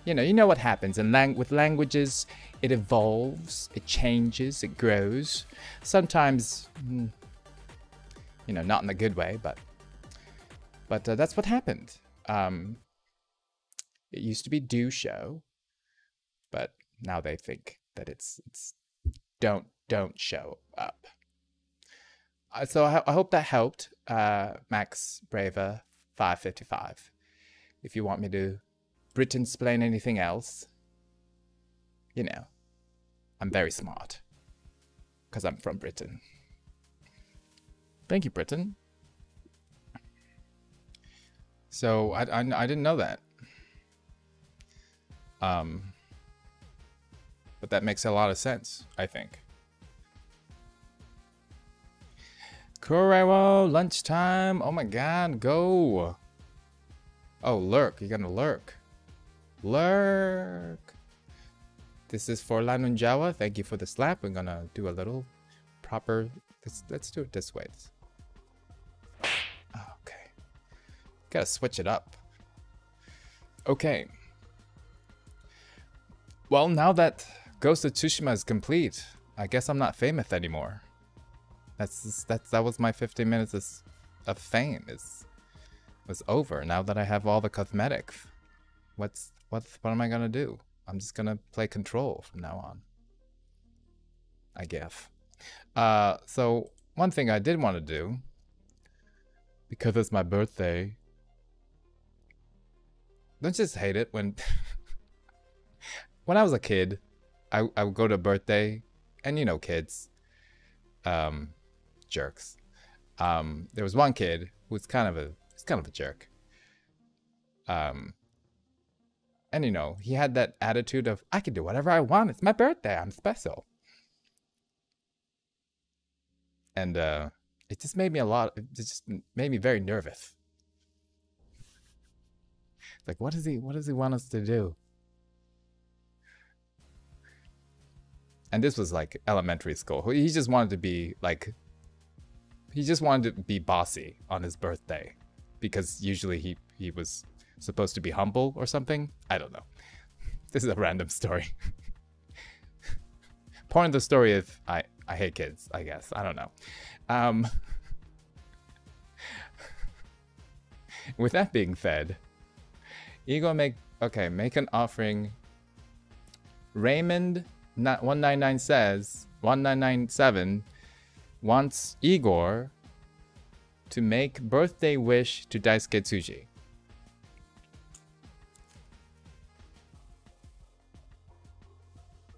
you know what happens in with languages. It evolves, it changes, it grows. Sometimes, you know, not in a good way, but that's what happened. It used to be do show, but now they think that it's don't show up. So I hope that helped. Max Braver 555. If you want me to Britain-splain anything else, you know, I'm very smart because I'm from Britain. Thank you, Britain. So I didn't know that. But that makes a lot of sense, I think. Kurewo, lunchtime. Oh my God, go. Oh, lurk. You're gonna lurk. Lurk. This is for Lanunjawa. Thank you for the slap. We're gonna do a little proper... Let's do it this way. Okay. Gotta switch it up. Okay. Well, now that Ghost of Tsushima is complete, I guess I'm not famous anymore. That was my 15 minutes of fame. Was over. Now that I have all the cosmetics, what am I gonna do? I'm just gonna play Control from now on, I guess. So one thing I did want to do, because it's my birthday. Don't you just hate it when when I was a kid, I would go to a birthday, and you know kids, jerks. There was one kid who was kind of a jerk, and you know, he had that attitude of, I can do whatever I want, it's my birthday, I'm special. And it just made me very nervous. It's like, what does he want us to do? And this was like elementary school. He just wanted to be bossy on his birthday. Because usually he was supposed to be humble or something. I don't know. This is a random story. Point of the story is I hate kids, I guess. I don't know. With that being said, Ego make an offering. Raymond 1999 says 1997 wants Igor to make birthday wish to Daisuke Tsuji.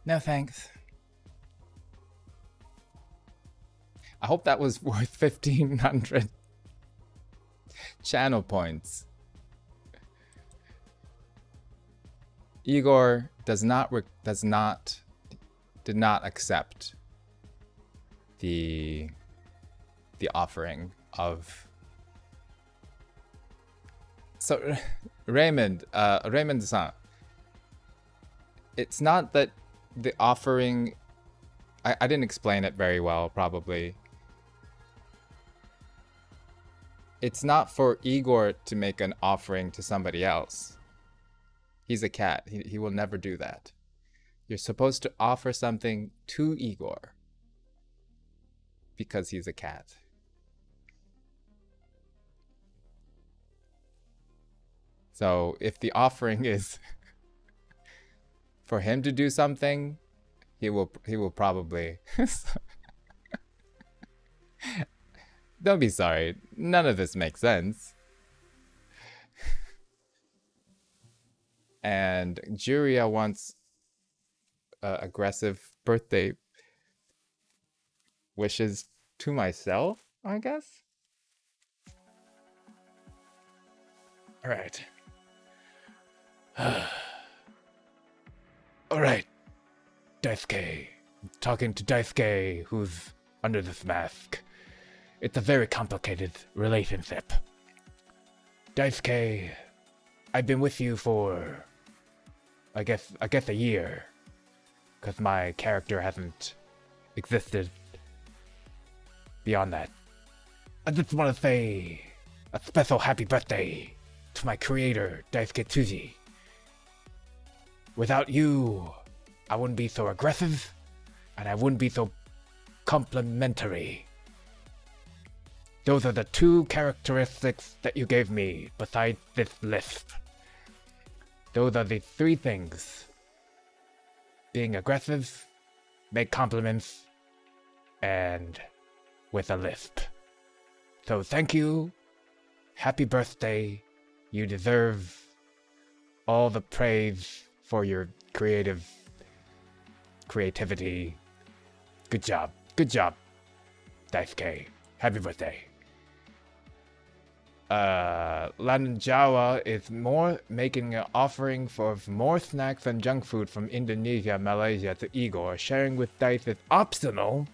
No thanks. I hope that was worth 1,500 channel points. Igor did not accept the offering of. So Raymond-san, it's not that the offering, I didn't explain it very well probably. It's not for Igor to make an offering to somebody else. He's a cat, he will never do that. You're supposed to offer something to Igor because he's a cat. So if the offering is for him to do something, he will probably. Don't be sorry. None of this makes sense. And Juria wants aggressive birthday wishes to myself, I guess. All right. All right. Daisuke. Talking to Daisuke, who's under this mask. It's a very complicated relationship. Daisuke, I've been with you for, I guess a year. Because my character hasn't existed beyond that. I just want to say a special happy birthday to my creator, Daisuke Tsuji. Without you, I wouldn't be so aggressive, and I wouldn't be so complimentary. Those are the two characteristics that you gave me, besides this list. Those are the three things. Being aggressive, make compliments, and with a lisp. So thank you. Happy birthday. You deserve all the praise for your creativity. Good job. Good job, Daisuke. Happy birthday. Lanjawa is making an offering for more snacks and junk food from Indonesia, Malaysia to Igor. Sharing with Dice is optional.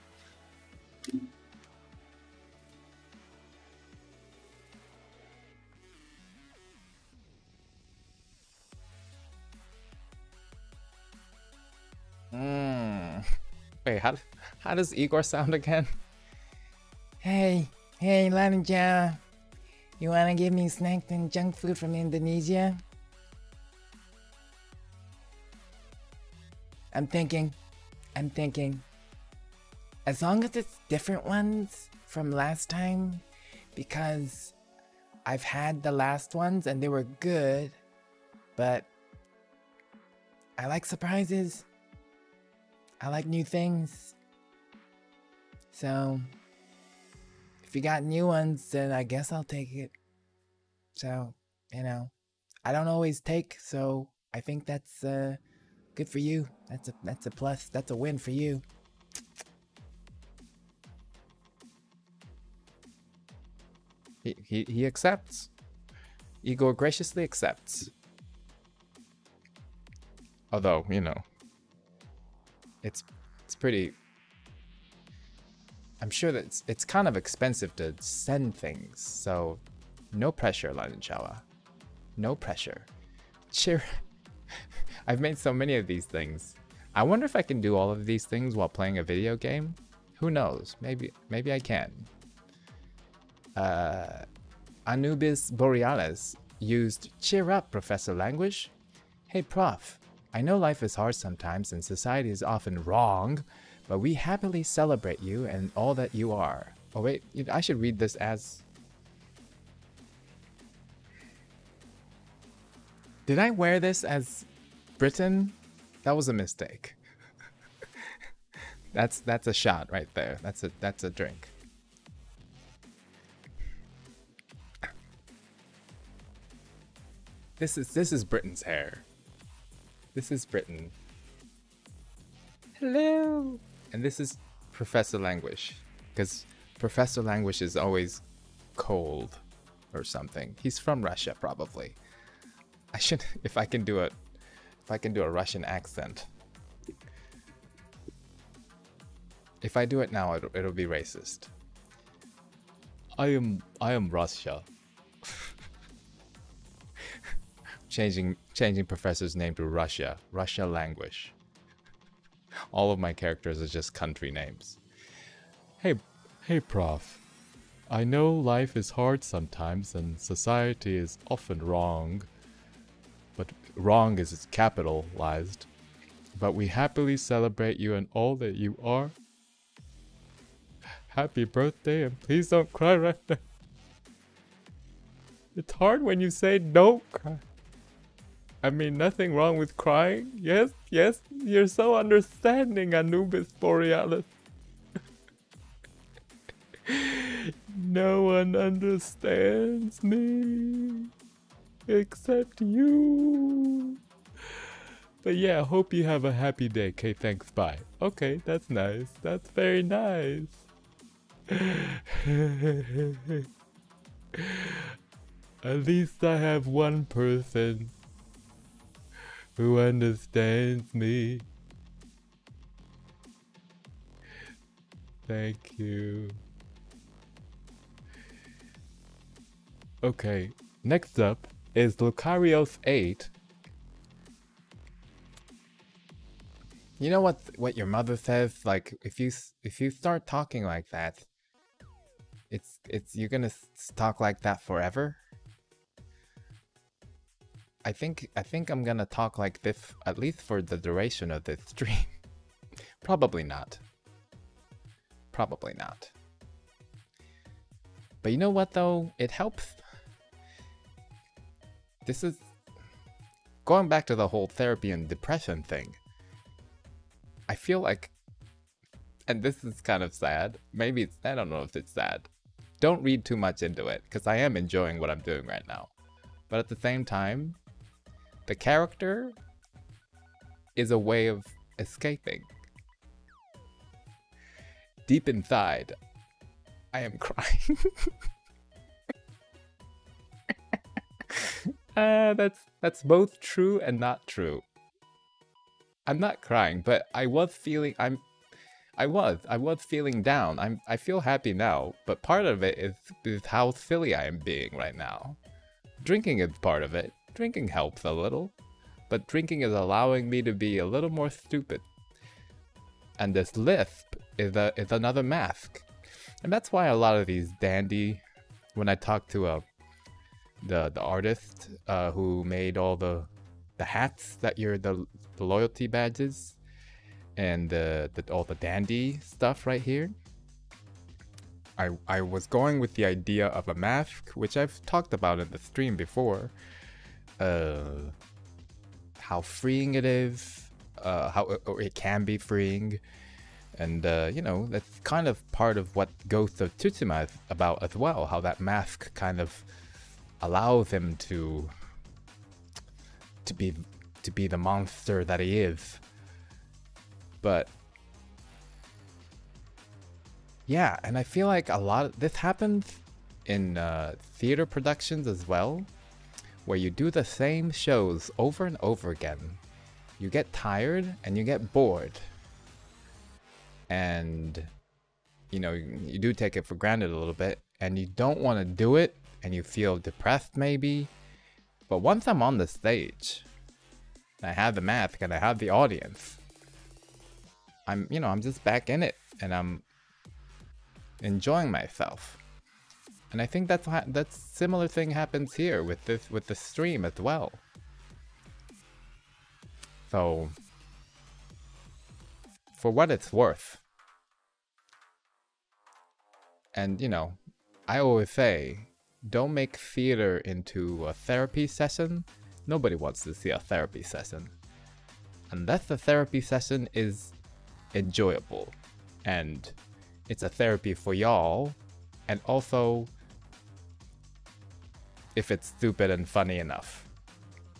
Wait, how does Igor sound again? Hey, Lanjawa. You wanna give me snacks and junk food from Indonesia? I'm thinking. As long as it's different ones from last time, because I've had the last ones and they were good, but I like surprises. I like new things. So if you got new ones, then I guess I'll take it. So, you know, I don't always take, so I think that's good for you. That's a plus. That's a win for you. He accepts. Igor graciously accepts. Although, you know, it's pretty. I'm sure that it's kind of expensive to send things, so no pressure, Lanjawa. No pressure. Cheer. I've made so many of these things. I wonder if I can do all of these things while playing a video game. Who knows? Maybe I can. Anubis Borealis used cheer up, Professor Languish. Hey, Prof. I know life is hard sometimes and society is often wrong, but we happily celebrate you and all that you are. Oh wait, I should read this as... Did I wear this as Britain? That was a mistake. That's a shot right there. That's a drink. This is Britain's hair. This is Britain. Hello! And this is Professor Languish, because Professor Languish is always cold or something. He's from Russia, probably. I should, if I can do a Russian accent. If I do it now, it'll be racist. I am Russia. Changing Professor's name to Russia. Russia Languish. All of my characters are just country names. Hey, Prof. I know life is hard sometimes and society is often wrong, but wrong is capitalized. But we happily celebrate you and all that you are. Happy birthday, and please don't cry right now. It's hard when you say don't cry. I mean, nothing wrong with crying. Yes, yes, you're so understanding, Anubis Borealis. No one understands me except you. But yeah, hope you have a happy day. Okay, thanks, bye. Okay, that's nice. That's very nice. At least I have one person who understands me. Thank you. Okay, next up is Lucario's 8. You know what your mother says? Like, if you start talking like that, you're gonna talk like that forever. I think I'm gonna talk like this at least for the duration of this stream. Probably not. Probably not. But you know what though? It helps. This is going back to the whole therapy and depression thing. I feel like, and this is kind of sad, maybe it's, I don't know if it's sad. Don't read too much into it, because I am enjoying what I'm doing right now. But at the same time, the character is a way of escaping. Deep inside, I am crying. That's both true and not true. I'm not crying, but I was feeling down. I feel happy now, but part of it is how silly I am being right now. Drinking is part of it. Drinking helps a little, but drinking is allowing me to be a little more stupid. And this lisp is another mask. And that's why a lot of these dandy, when I talk to the artist who made all the hats that you're the loyalty badges and all the dandy stuff right here. I was going with the idea of a mask, which I've talked about in the stream before. How freeing it is, how it can be freeing. And, you know, that's kind of part of what Ghost of Tsushima is about as well. How that mask kind of allows him to be the monster that he is. But yeah, and I feel like a lot of this happens in theater productions as well, where you do the same shows over and over again. You get tired and you get bored. And you know, you do take it for granted a little bit, and you don't want to do it, and you feel depressed maybe. But once I'm on the stage, and I have the mask and I have the audience, I'm just back in it, and I'm enjoying myself. And I think that's similar thing happens here with the stream as well. So for what it's worth. And you know, I always say, don't make theater into a therapy session. Nobody wants to see a therapy session. Unless the therapy session is enjoyable. And it's a therapy for y'all. And also, if it's stupid and funny enough.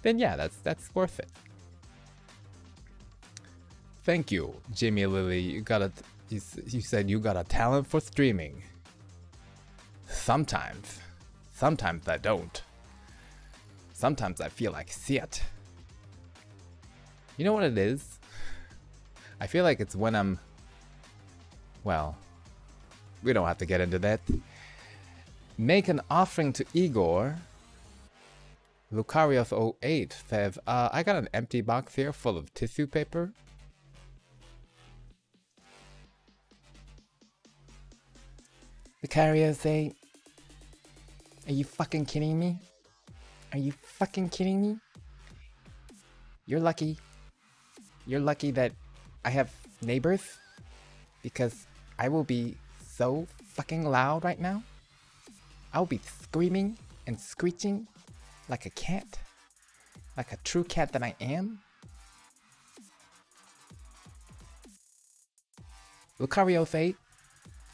Then yeah, that's worth it. Thank you, Jimmy Lily. You said you got a talent for streaming. Sometimes. Sometimes I don't. Sometimes I feel like shit. You know what it is? I feel like it's when I'm... Well, we don't have to get into that. Make an offering to Igor. Lucarios08 says, I got an empty box here full of tissue paper. Lucarios8. Are you fucking kidding me? Are you fucking kidding me? You're lucky. You're lucky that I have neighbors, because I will be so fucking loud right now. I'll be screaming and screeching like a cat. like a true cat that I am. Lucario said,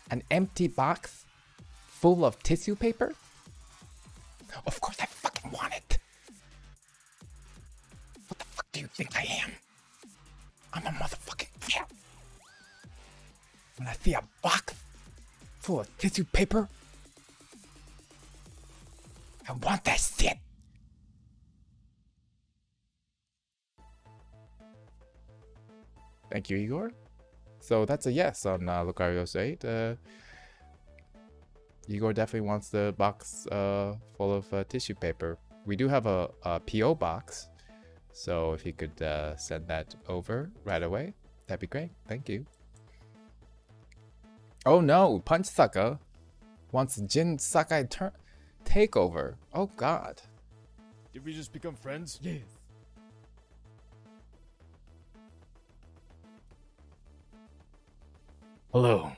an empty box full of tissue paper? Of course I fucking want it! What the fuck do you think I am? I'm a motherfucking cat! When I see a box full of tissue paper, I want that shit! Thank you, Igor. So that's a yes on Lucario's 8. Igor definitely wants the box full of tissue paper. We do have a P.O. box, so if he could send that over right away, that'd be great. Thank you. Oh no, Punchsaka wants Jin Sakai takeover. Oh god. Did we just become friends? Yes. Hello.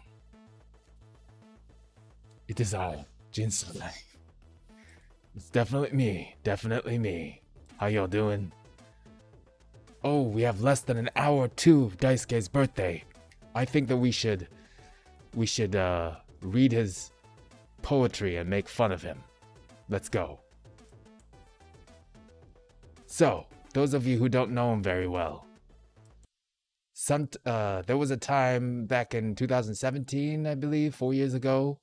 It is I, Jin Sakai. It's definitely me. Definitely me. How y'all doing? Oh, we have less than an hour to Daisuke's birthday. I think that we should read his poetry and make fun of him. Let's go. So, those of you who don't know him very well, there was a time back in 2017, I believe, 4 years ago,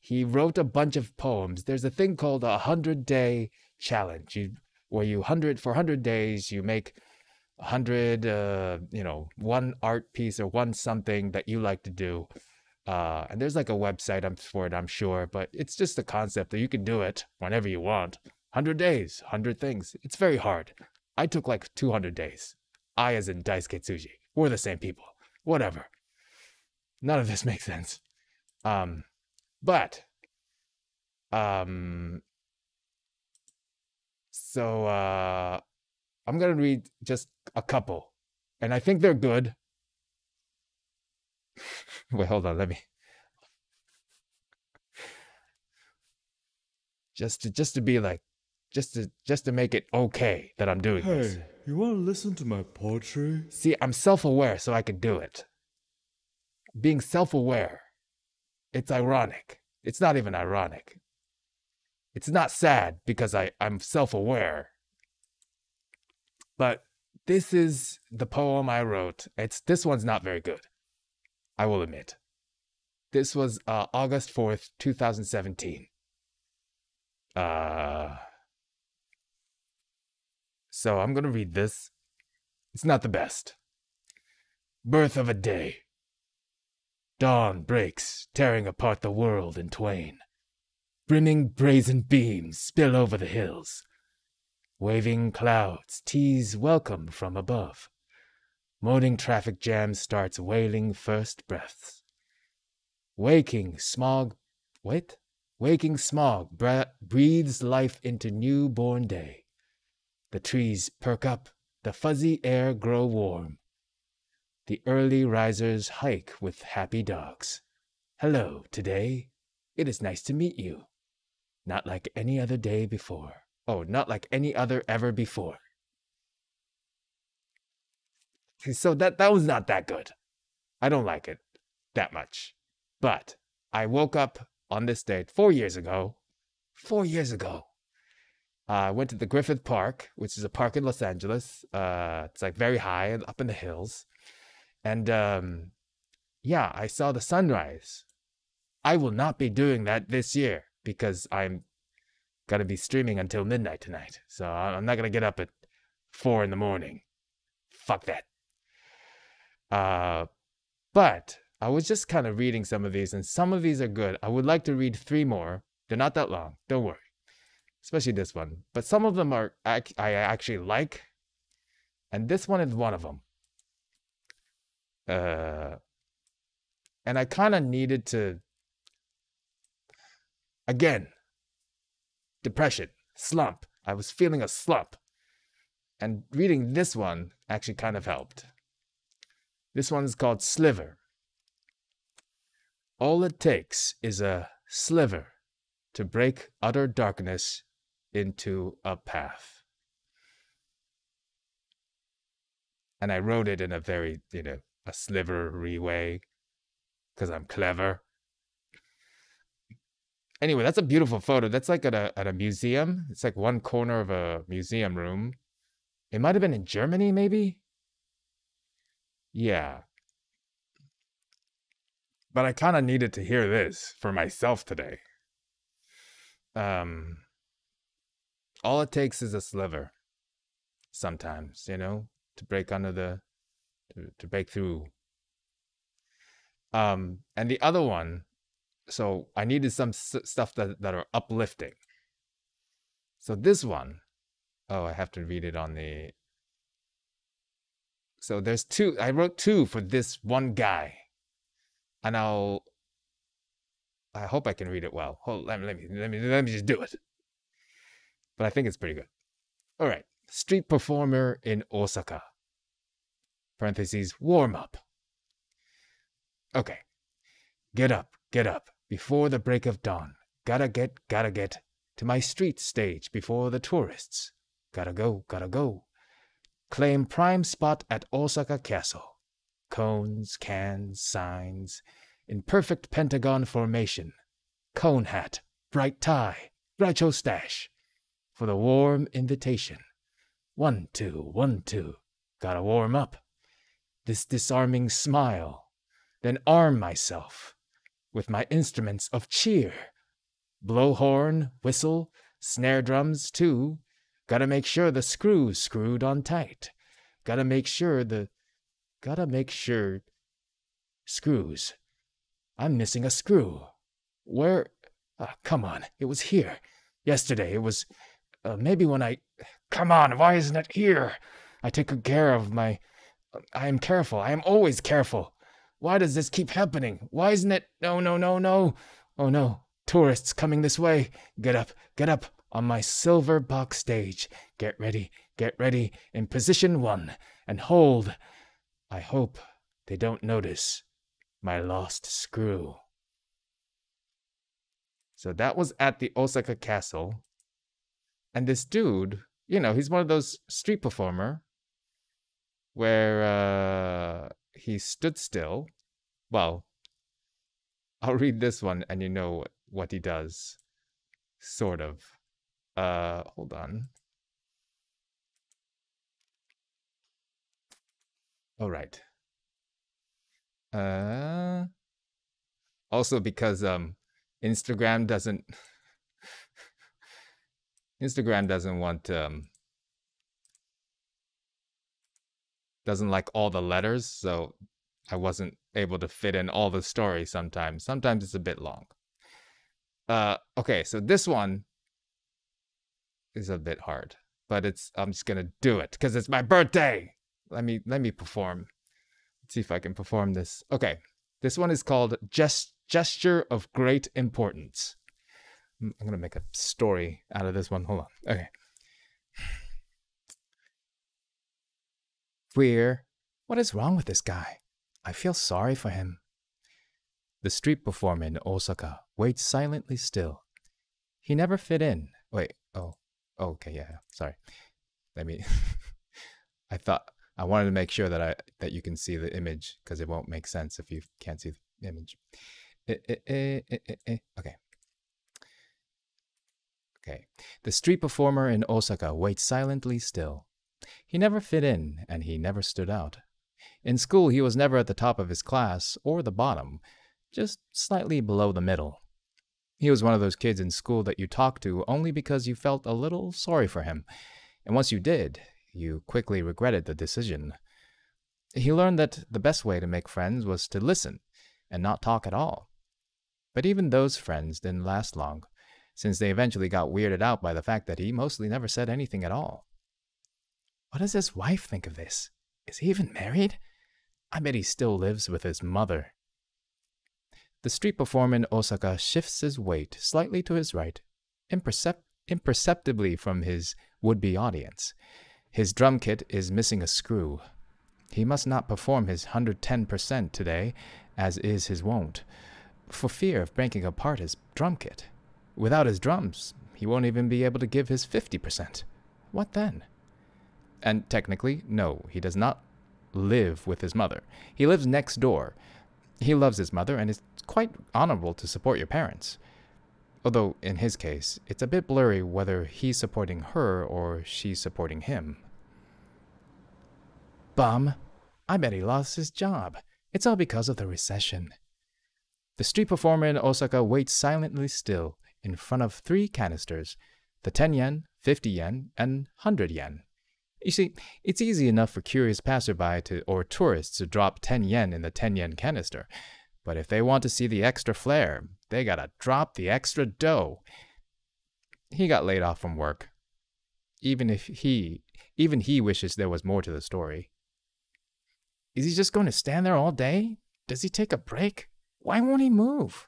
he wrote a bunch of poems. There's a thing called a 100-day challenge, for 100 days, you make 100, one art piece or one something that you like to do. And there's like a website for it, I'm sure, but it's just the concept that you can do it whenever you want. 100 days, 100 things. It's very hard. I took like 200 days. I as in Daisuke Tsuji. We're the same people. Whatever. None of this makes sense. So I'm gonna read just a couple, and I think they're good. Wait, hold on, just to make it okay that I'm doing this. Hey, you wanna listen to my poetry? See, I'm self-aware, so I can do it. Being self-aware. It's ironic. It's not even ironic. It's not sad because I'm self-aware. But this is the poem I wrote. This one's not very good, I will admit. This was August 4th, 2017. So I'm gonna read this. It's not the best. Birth of a day. Dawn breaks, tearing apart the world in twain. Brimming brazen beams spill over the hills. Waving clouds tease welcome from above. Moaning traffic jam starts wailing first breaths. Waking smog breathes life into newborn day. The trees perk up, the fuzzy air grow warm. The early risers hike with happy dogs. Hello, today. It is nice to meet you. Not like any other day before. Oh, not like any other ever before. So that was not that good. I don't like it that much. But I woke up on this date 4 years ago. 4 years ago. I went to the Griffith Park, which is a park in Los Angeles. It's like very high and up in the hills. And, yeah, I saw the sunrise. I will not be doing that this year because I'm going to be streaming until midnight tonight. So I'm not going to get up at 4 in the morning. Fuck that. But I was just kind of reading some of these, and some of these are good. I would like to read 3 more. They're not that long. Don't worry. Especially this one. But some of them are I actually like. And this one is one of them. And I kind of needed to, again, depression, slump. I was feeling a slump. And reading this one actually kind of helped. This one's called Sliver. All it takes is a sliver to break utter darkness into a path. And I wrote it in a very, a slivery way, because I'm clever. Anyway, that's a beautiful photo. That's like at a museum. It's like one corner of a museum room. It might have been in Germany, maybe? Yeah. But I kind of needed to hear this for myself today. All it takes is a sliver sometimes, to break under the, to break through. And the other one, so I needed some stuff that are uplifting. So this one, oh, I have to read it on the, so there's two, I wrote two for this one guy. And I hope I can read it well. Hold, let me just do it. But I think it's pretty good. All right. Street performer in Osaka. Parentheses, warm up. Okay. Get up, before the break of dawn. Gotta get to my street stage before the tourists. Gotta go. Claim prime spot at Osaka Castle. Cones, cans, signs, in perfect pentagon formation. Cone hat, bright tie, racho stash. For the warm invitation. 1, 2, 1, 2. Gotta warm up. This disarming smile. Then arm myself with my instruments of cheer. Blowhorn, whistle, snare drums too. Gotta make sure the screw's screwed on tight. Gotta make sure screws. I'm missing a screw. Where? Ah, come on, it was here. Yesterday it was... maybe when I... Come on, why isn't it here? I take good care of my... I am careful. I am always careful. Why does this keep happening? Why isn't it... No, no, no, no. Oh, no. Tourists coming this way. Get up. On my silver box stage. Get ready. In position 1. And hold. I hope they don't notice my lost screw. So that was at the Osaka Castle. And this dude, he's one of those street performer where he stood still. Well, I'll read this one and you know what he does. Sort of. Hold on. All right. Also because Instagram doesn't... Instagram doesn't want, doesn't like all the letters, so I wasn't able to fit in all the story sometimes. Sometimes it's a bit long. Okay, so this one is a bit hard, but it's, I'm just gonna do it because it's my birthday. Let me perform. Let's see if I can perform this. Okay, this one is called Gesture of Great Importance. I'm going to make a story out of this one. Hold on. Okay. Weird. What is wrong with this guy? I feel sorry for him. The street performer in Osaka waits silently still. He never fit in. Wait. Oh. Okay. Yeah. Sorry. Let me. I thought I wanted to make sure that that you can see the image because it won't make sense if you can't see the image. Okay. Okay. The street performer in Osaka waits silently still. He never fit in, and he never stood out. In school, he was never at the top of his class or the bottom, just slightly below the middle. He was one of those kids in school that you talked to only because you felt a little sorry for him, and once you did, you quickly regretted the decision. He learned that the best way to make friends was to listen and not talk at all. But even those friends didn't last long, since they eventually got weirded out by the fact that he mostly never said anything at all. What does his wife think of this? Is he even married? I bet he still lives with his mother. The street performer in Osaka shifts his weight slightly to his right, imperceptibly from his would-be audience. His drum kit is missing a screw. He must not perform his 110% today, as is his wont, for fear of breaking apart his drum kit. Without his drums, he won't even be able to give his 50%. What then? And technically, no, he does not live with his mother. He lives next door. He loves his mother, and it's quite honorable to support your parents. Although, in his case, it's a bit blurry whether he's supporting her or she's supporting him. Bum. I bet he lost his job. It's all because of the recession. The street performer in Osaka waits silently still in front of three canisters, the 10 yen, 50 yen, and 100 yen. You see, it's easy enough for curious passerby or tourists to drop 10 yen in the 10 yen canister, but if they want to see the extra flair, they gotta drop the extra dough. He got laid off from work. Even he wishes there was more to the story. Is he just going to stand there all day? Does he take a break? Why won't he move?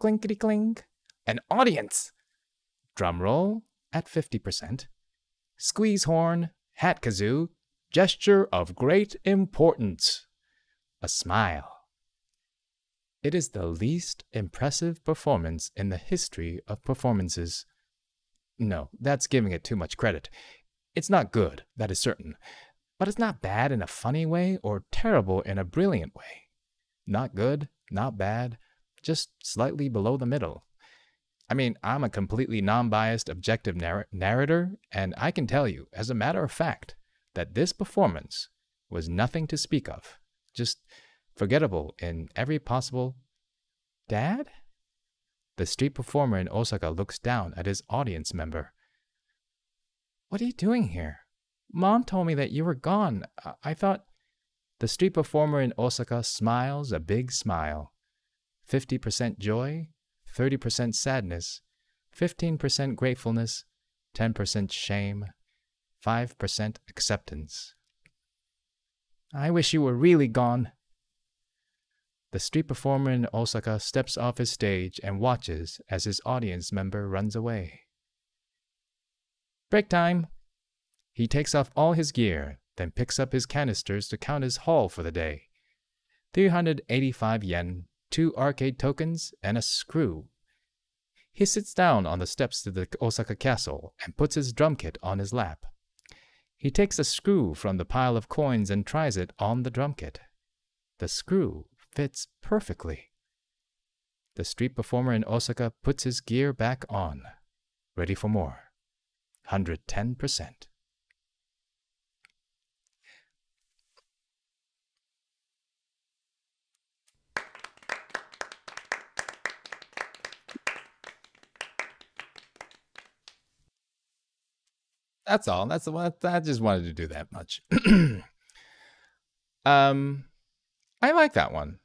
Clinkety clink. An audience! Drum roll at 50%. Squeeze horn, hat kazoo, gesture of great importance. A smile. It is the least impressive performance in the history of performances. No, that's giving it too much credit. It's not good, that is certain. But it's not bad in a funny way or terrible in a brilliant way. Not good, not bad, just slightly below the middle. I mean, I'm a completely non-biased, objective narrator, and I can tell you, as a matter of fact, that this performance was nothing to speak of. Just forgettable in every possible... Dad? The street performer in Osaka looks down at his audience member. What are you doing here? Mom told me that you were gone. I thought... The street performer in Osaka smiles a big smile. 50% joy, 30% sadness, 15% gratefulness, 10% shame, 5% acceptance. I wish you were really gone. The street performer in Osaka steps off his stage and watches as his audience member runs away. Break time! He takes off all his gear, then picks up his canisters to count his haul for the day. 385 yen, 2 arcade tokens, and a screw. He sits down on the steps to the Osaka castle and puts his drum kit on his lap. He takes a screw from the pile of coins and tries it on the drum kit. The screw fits perfectly. The street performer in Osaka puts his gear back on, ready for more. 110%. That's all. That's what I just wanted to do that much. I like that one.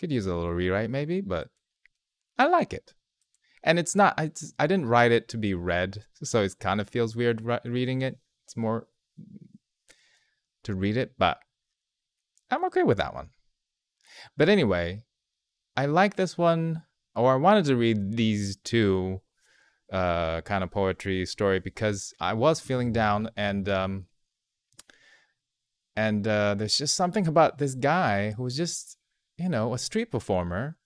Could use a little rewrite maybe, but I like it. And it's not, I didn't write it to be read, so it kind of feels weird reading it. It's more to read it, but I'm okay with that one. But anyway, I like this one, or I wanted to read these two kind of poetry story because I was feeling down, and there's just something about this guy who was just, you know, a street performer.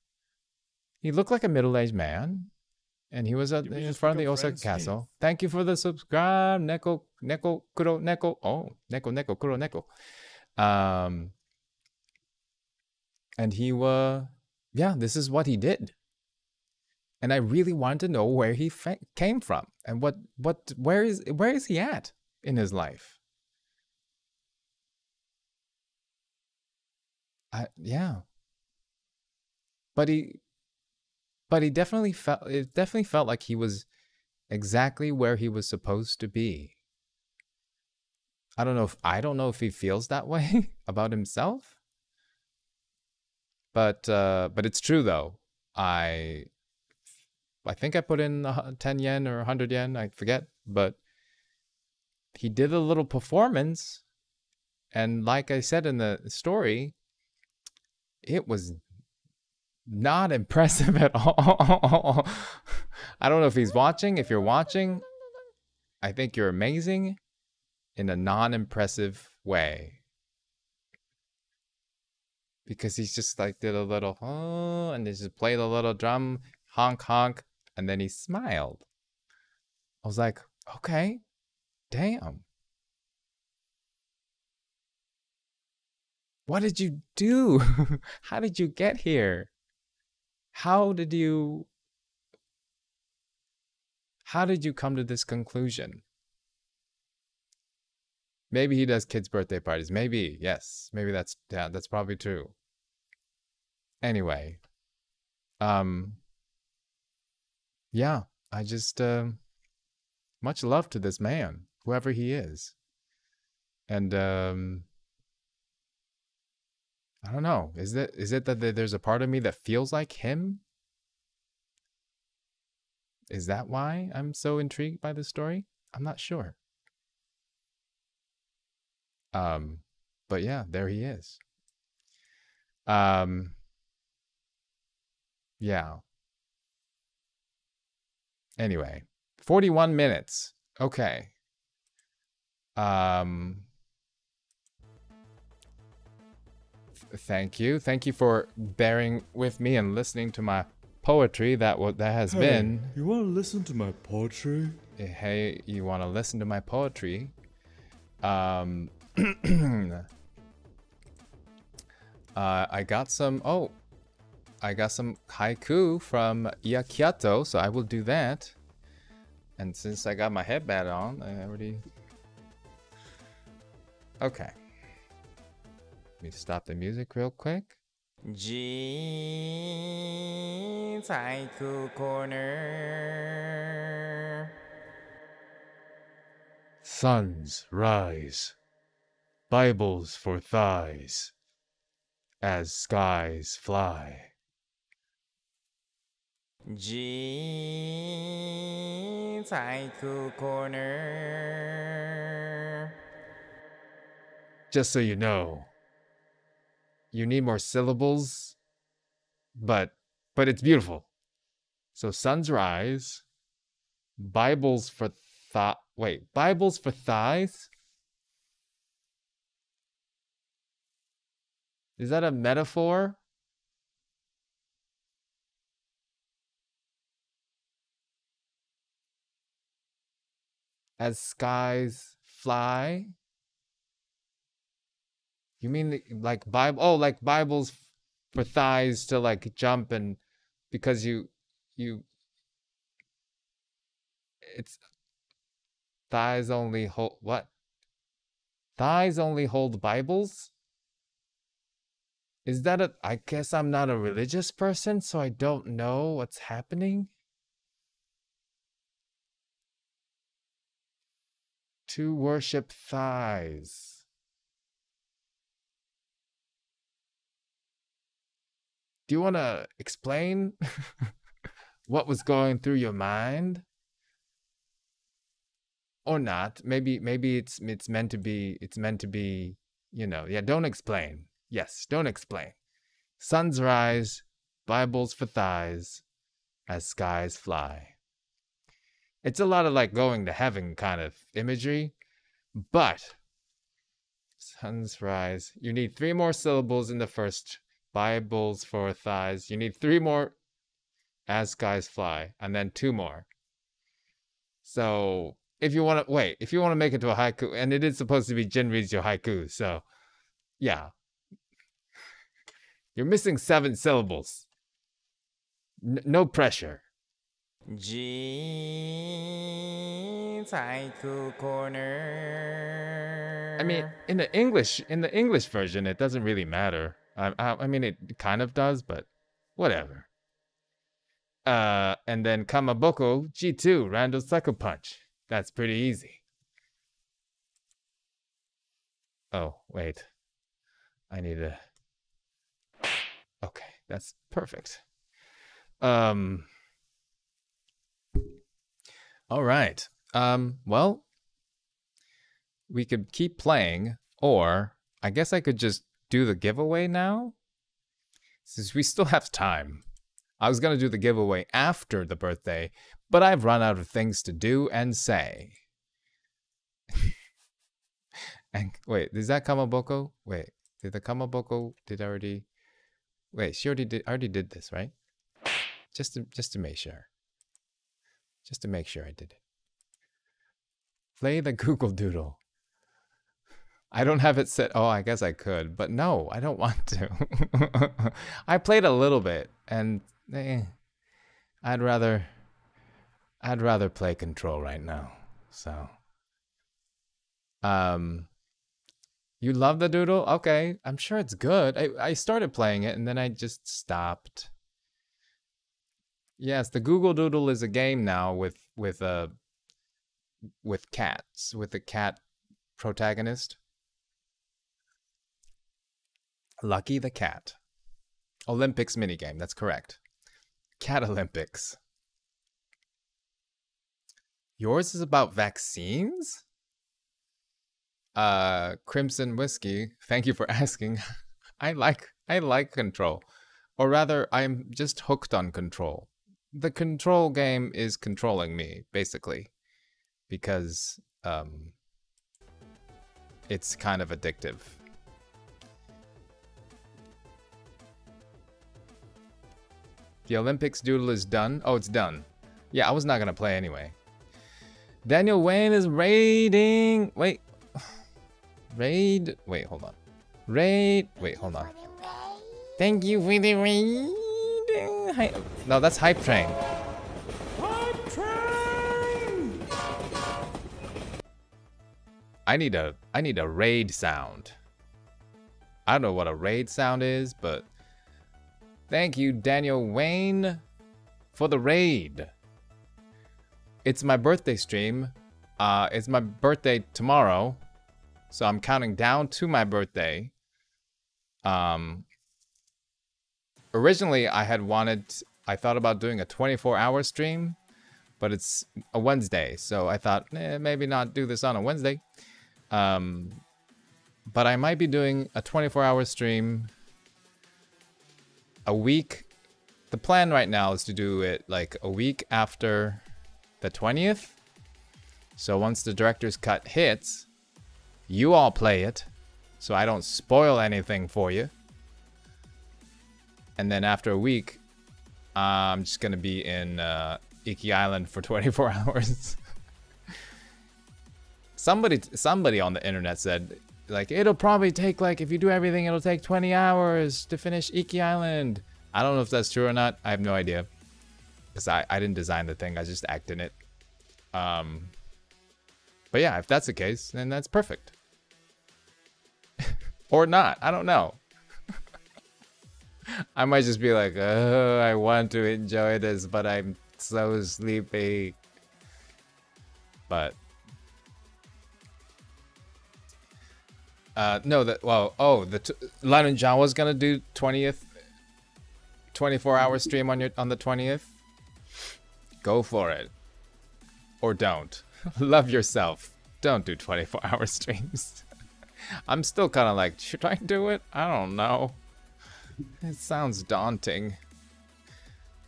He looked like a middle-aged man. And he was in front of the Osaka castle. Thank you for the subscribe, Neko, Neko, Kuro, Neko. Oh, Neko, Neko, Kuro, Neko. And he was, yeah, this is what he did. And I really wanted to know where he came from and where is he at in his life? Yeah. But he definitely felt, it definitely felt like he was exactly where he was supposed to be. I don't know if he feels that way about himself. But it's true though. I think I put in 10 yen or 100 yen, I forget, but he did a little performance, and like I said in the story, it was not impressive at all. I don't know if he's watching. If you're watching, I think you're amazing in a non-impressive way. Because he's just like did a little, oh, and they just played a little drum, honk, honk, and then he smiled. I was like, okay, damn. What did you do? How did you get here? How did you come to this conclusion? Maybe he does kids' birthday parties. Maybe, yes. Maybe that's probably true. Anyway. Yeah, I just much love to this man, whoever he is. And I don't know. Is it that there's a part of me that feels like him? Is that why I'm so intrigued by this story? I'm not sure. But yeah, there he is. Yeah. Anyway, 41 minutes. Okay. Thank you. Thank you for bearing with me and listening to my poetry that has been. You want to listen to my poetry? Hey, you want to listen to my poetry? I got some haiku from Iakiato, so I will do that. And since I got my headband on, I already... Okay. Let me stop the music real quick. Jin's Haiku Corner. Suns rise, Bibles for thighs, as skies fly. Jin's Haiku Corner. Just so you know, you need more syllables, but it's beautiful. So suns rise, Bibles for thought. Wait, Bibles for thighs? Is that a metaphor? As skies fly? You mean like Bible? Oh, like Bibles for thighs to like jump and because you. It's thighs only hold what? Thighs only hold Bibles? Is that a? I guess I'm not a religious person, so I don't know what's happening. To worship thighs. Do you want to explain what was going through your mind? Or not? Maybe it's meant to be, you know, yeah, don't explain. Yes, don't explain. Suns rise, Bibles for thighs, as skies fly. It's a lot of like going to heaven kind of imagery, but suns rise, you need 3 more syllables in the first. Bibles for thighs. You need 3 more as skies fly, and then 2 more. So if you want to make it to a haiku, and it is supposed to be Jin reads your haiku, so yeah. You're missing 7 syllables. No pressure. Jin's Haiku Corner. I mean, in the English version, it doesn't really matter. I mean, it kind of does, but whatever. And then Kamaboko G2, Randall Sucker Punch. That's pretty easy. Oh, wait. I need a... Okay, that's perfect. All right. Well, we could keep playing, or I guess I could just do the giveaway now? Since we still have time. I was gonna do the giveaway after the birthday, but I've run out of things to do and say. And wait, is that Kamaboko? Wait, did the Kamaboko already? Wait, she already did this, right? Just to make sure. Just to make sure I did it. Play the Google Doodle. I don't have it set. Oh, I guess I could, but no, I don't want to. I played a little bit, and I'd rather play Control right now. So, you love the doodle? Okay, I'm sure it's good. I started playing it, and then I just stopped. Yes, the Google Doodle is a game now with cats, with a cat protagonist. Lucky the cat. Olympics minigame, that's correct. Cat Olympics. Yours is about vaccines? Crimson Whiskey, thank you for asking. I like Control. Or rather, I'm just hooked on Control. The Control game is controlling me, basically. Because it's kind of addictive. The Olympics doodle is done. Oh, it's done. Yeah, I was not gonna play anyway. Daniel Wayne is raiding. Wait. Raid. Wait, hold on. Raid. Wait, hold on. Thank you for the raid. Hi. No, that's Hype Train. Hype Train. I need a raid sound. I don't know what a raid sound is, but thank you, Daniel Wayne, for the raid. It's my birthday stream. It's my birthday tomorrow. So I'm counting down to my birthday. Originally, I thought about doing a 24-hour stream, but it's a Wednesday. So I thought, maybe not do this on a Wednesday. But I might be doing a 24-hour stream a week. The plan right now is to do it like a week after the 20th. So once the director's cut hits, you all play it. So I don't spoil anything for you. And then after a week, I'm just going to be in Iki Island for 24 hours. Somebody on the internet said, like, it'll probably take, like, if you do everything, it'll take 20 hours to finish Iki Island. I don't know if that's true or not. I have no idea. Because I didn't design the thing. I just act in it. But yeah, if that's the case, then that's perfect. Or not. I don't know. I might just be like, oh, I want to enjoy this, but I'm so sleepy. But... London John was gonna do 24-hour stream on the 20th. Go for it, or don't. Love yourself. Don't do 24-hour streams. I'm still kind of like, should I do it? I don't know. It sounds daunting.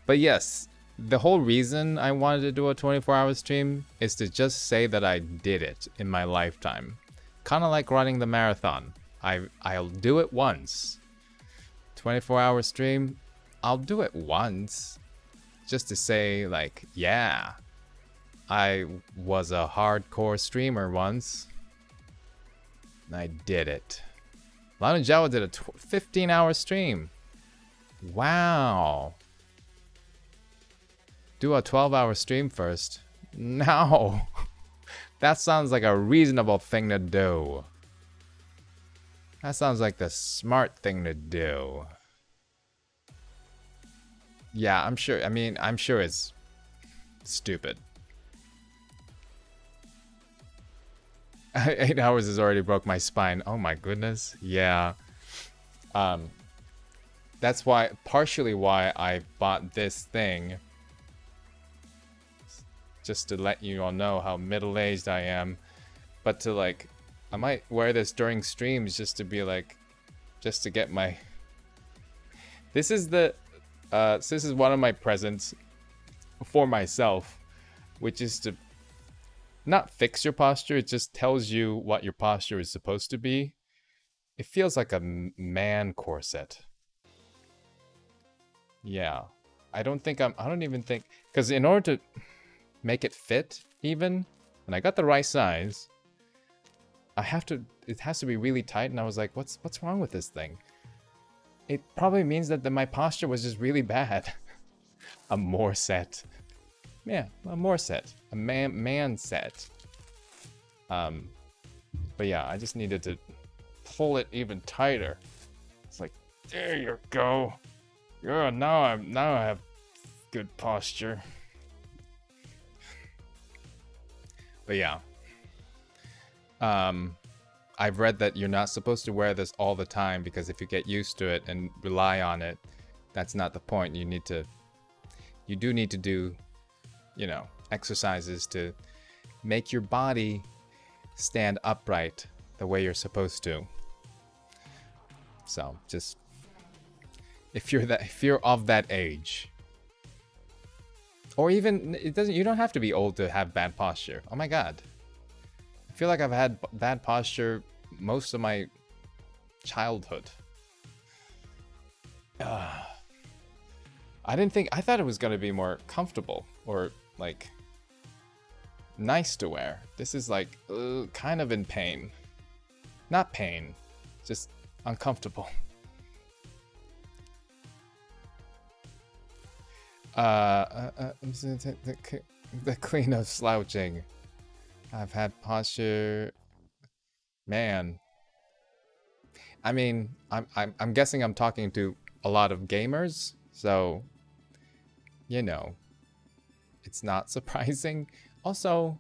But yes, the whole reason I wanted to do a 24-hour stream is to just say that I did it in my lifetime. Kind of like running the marathon. I'll do it once. 24-hour stream, I'll do it once. Just to say, like, yeah, I was a hardcore streamer once. And I did it. Lana Jawa did a 15-hour stream. Wow. Do a 12-hour stream first. No. That sounds like a reasonable thing to do. That sounds like the smart thing to do. Yeah, I'm sure. I mean, I'm sure it's stupid. 8 hours has already broke my spine. Oh my goodness. Yeah. That's why, partially why I bought this thing. Just to let you all know how middle-aged I am, but to like, I might wear this during streams just to be like, just to get my... This is the, so this is one of my presents for myself, which is to not fix your posture, it just tells you what your posture is supposed to be. It feels like a man corset. Yeah, I don't even think, because in order to make it fit even, and I got the right size, I have to it has to be really tight, and I was like, what's wrong with this thing? It probably means that my posture was just really bad. A more set. Yeah, a more set. A man set. But yeah, I just needed to pull it even tighter. It's like, there you go. Yeah, now I have good posture. But yeah. I've read that you're not supposed to wear this all the time, because if you get used to it and rely on it, that's not the point. You do need to do, you know, exercises to make your body stand upright the way you're supposed to. So just, if you're of that age, or even, you don't have to be old to have bad posture. Oh my God. I feel like I've had bad posture most of my childhood. I thought it was going to be more comfortable or like nice to wear. This is like kind of in pain. Not pain, just uncomfortable. The clean of slouching. I've had posture, man. I mean, I'm guessing I'm talking to a lot of gamers, so you know, it's not surprising. Also,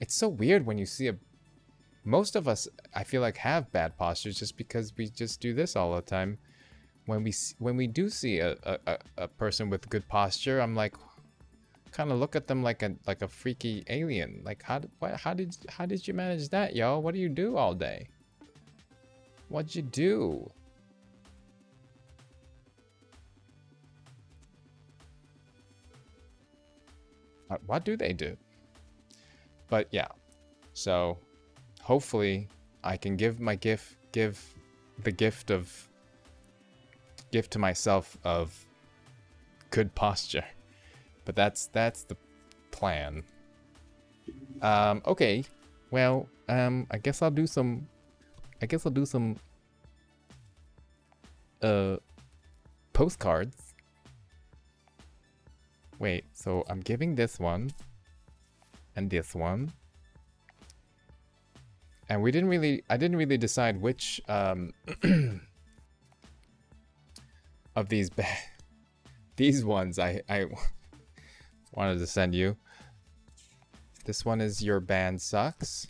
it's so weird when you see most of us, I feel like, have bad postures just because we just do this all the time. When we do see a person with good posture, I'm like, kind of look at them like a freaky alien. Like, how did you manage that, yo? What do you do all day? What'd you do? What do they do? But yeah, so hopefully I can give to myself of good posture. But that's the plan. Okay, well, I guess I'll do some postcards. Wait, so I'm giving this one and this one, and I didn't really decide which of these ones I wanted to send you. This one is Your Band Sucks.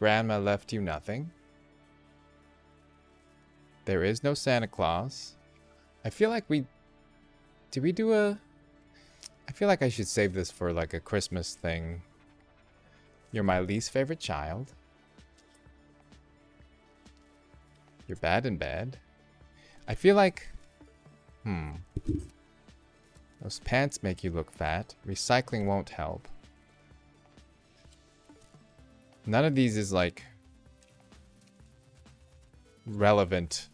Grandma Left You Nothing. There Is No Santa Claus. I feel like I feel like I should save this for like a Christmas thing. You're My Least Favorite Child. You're Bad in Bed. I feel like those pants make you look fat. Recycling won't help. None of these is like relevant.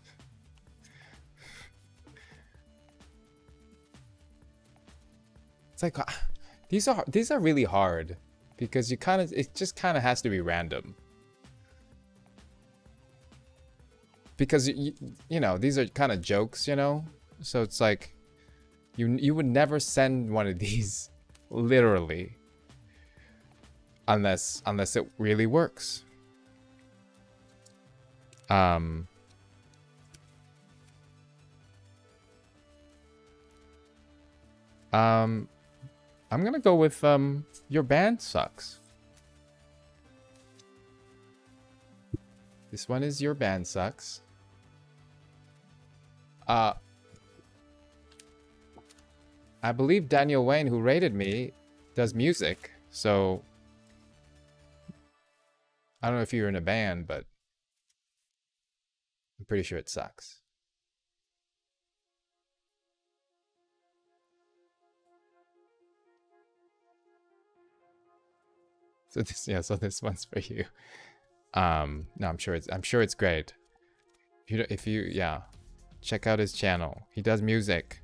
It's like these are really hard because it just kind of has to be random. Because you know, these are kind of jokes, you know? So it's like, you would never send one of these, literally, unless it really works. I'm gonna go with Your Band Sucks. This one is Your Band Sucks. I believe Daniel Wayne, who rated me, does music, so I don't know if you're in a band, but I'm pretty sure it sucks. So this one's for you. No, I'm sure it's great. If you check out his channel. He does music.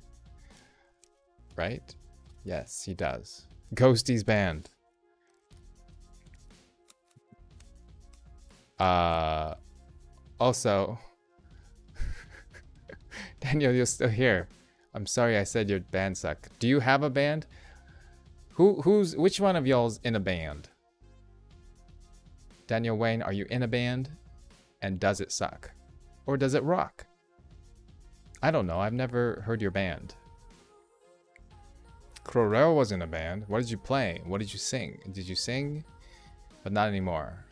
Right? Yes, he does. Ghosty's Band. Also, Daniel, you're still here. I'm sorry I said your band sucked. Do you have a band? Which one of y'all's in a band? Daniel Wayne, are you in a band? And does it suck? Or does it rock? I don't know. I've never heard your band. Crorel was in a band. What did you play? What did you sing? Did you sing? But not anymore.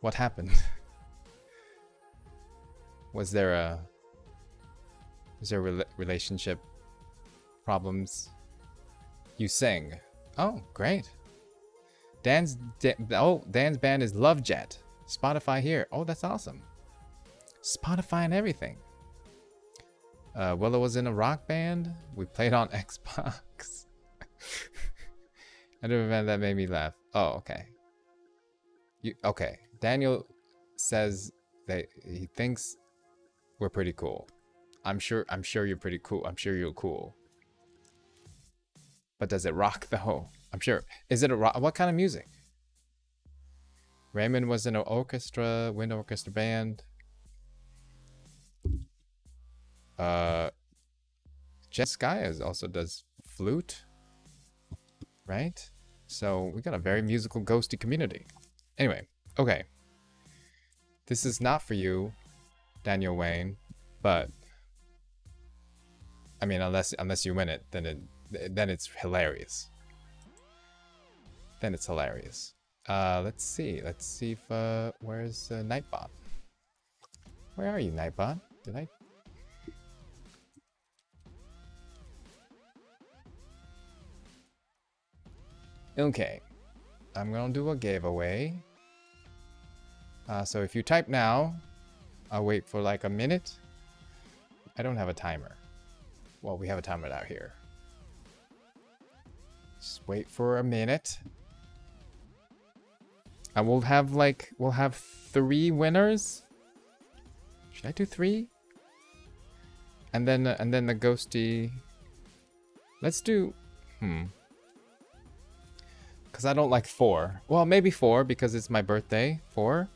What happened? Was there relationship problems? You sing. Oh, great. Dan's band is Love Jet. Spotify here. Oh, that's awesome. Spotify and everything. Willow was in a rock band. We played on Xbox. I don't remember, that made me laugh. Oh, okay. Okay. Daniel says that he thinks we're pretty cool. I'm sure you're pretty cool. I'm sure you're cool. But does it rock though? I'm sure. Is it a rock? What kind of music? Raymond was in an orchestra, wind orchestra band. Jenskaya also does flute, right? So we got a very musical ghosty community. Anyway, okay. This is not for you, Daniel Wayne, but I mean, unless you win it, then it's hilarious. Then it's hilarious. Let's see. Let's see if where's Nightbot? Where are you, Nightbot? Okay, I'm gonna do a giveaway. So if you type now, I'll wait for like a minute. I don't have a timer. Well, we have a timer out here. Just wait for a minute. And we'll have 3 winners. Should I do 3? And then the ghosty. Let's do. Because I don't like 4. Well, maybe 4 because it's my birthday. 4?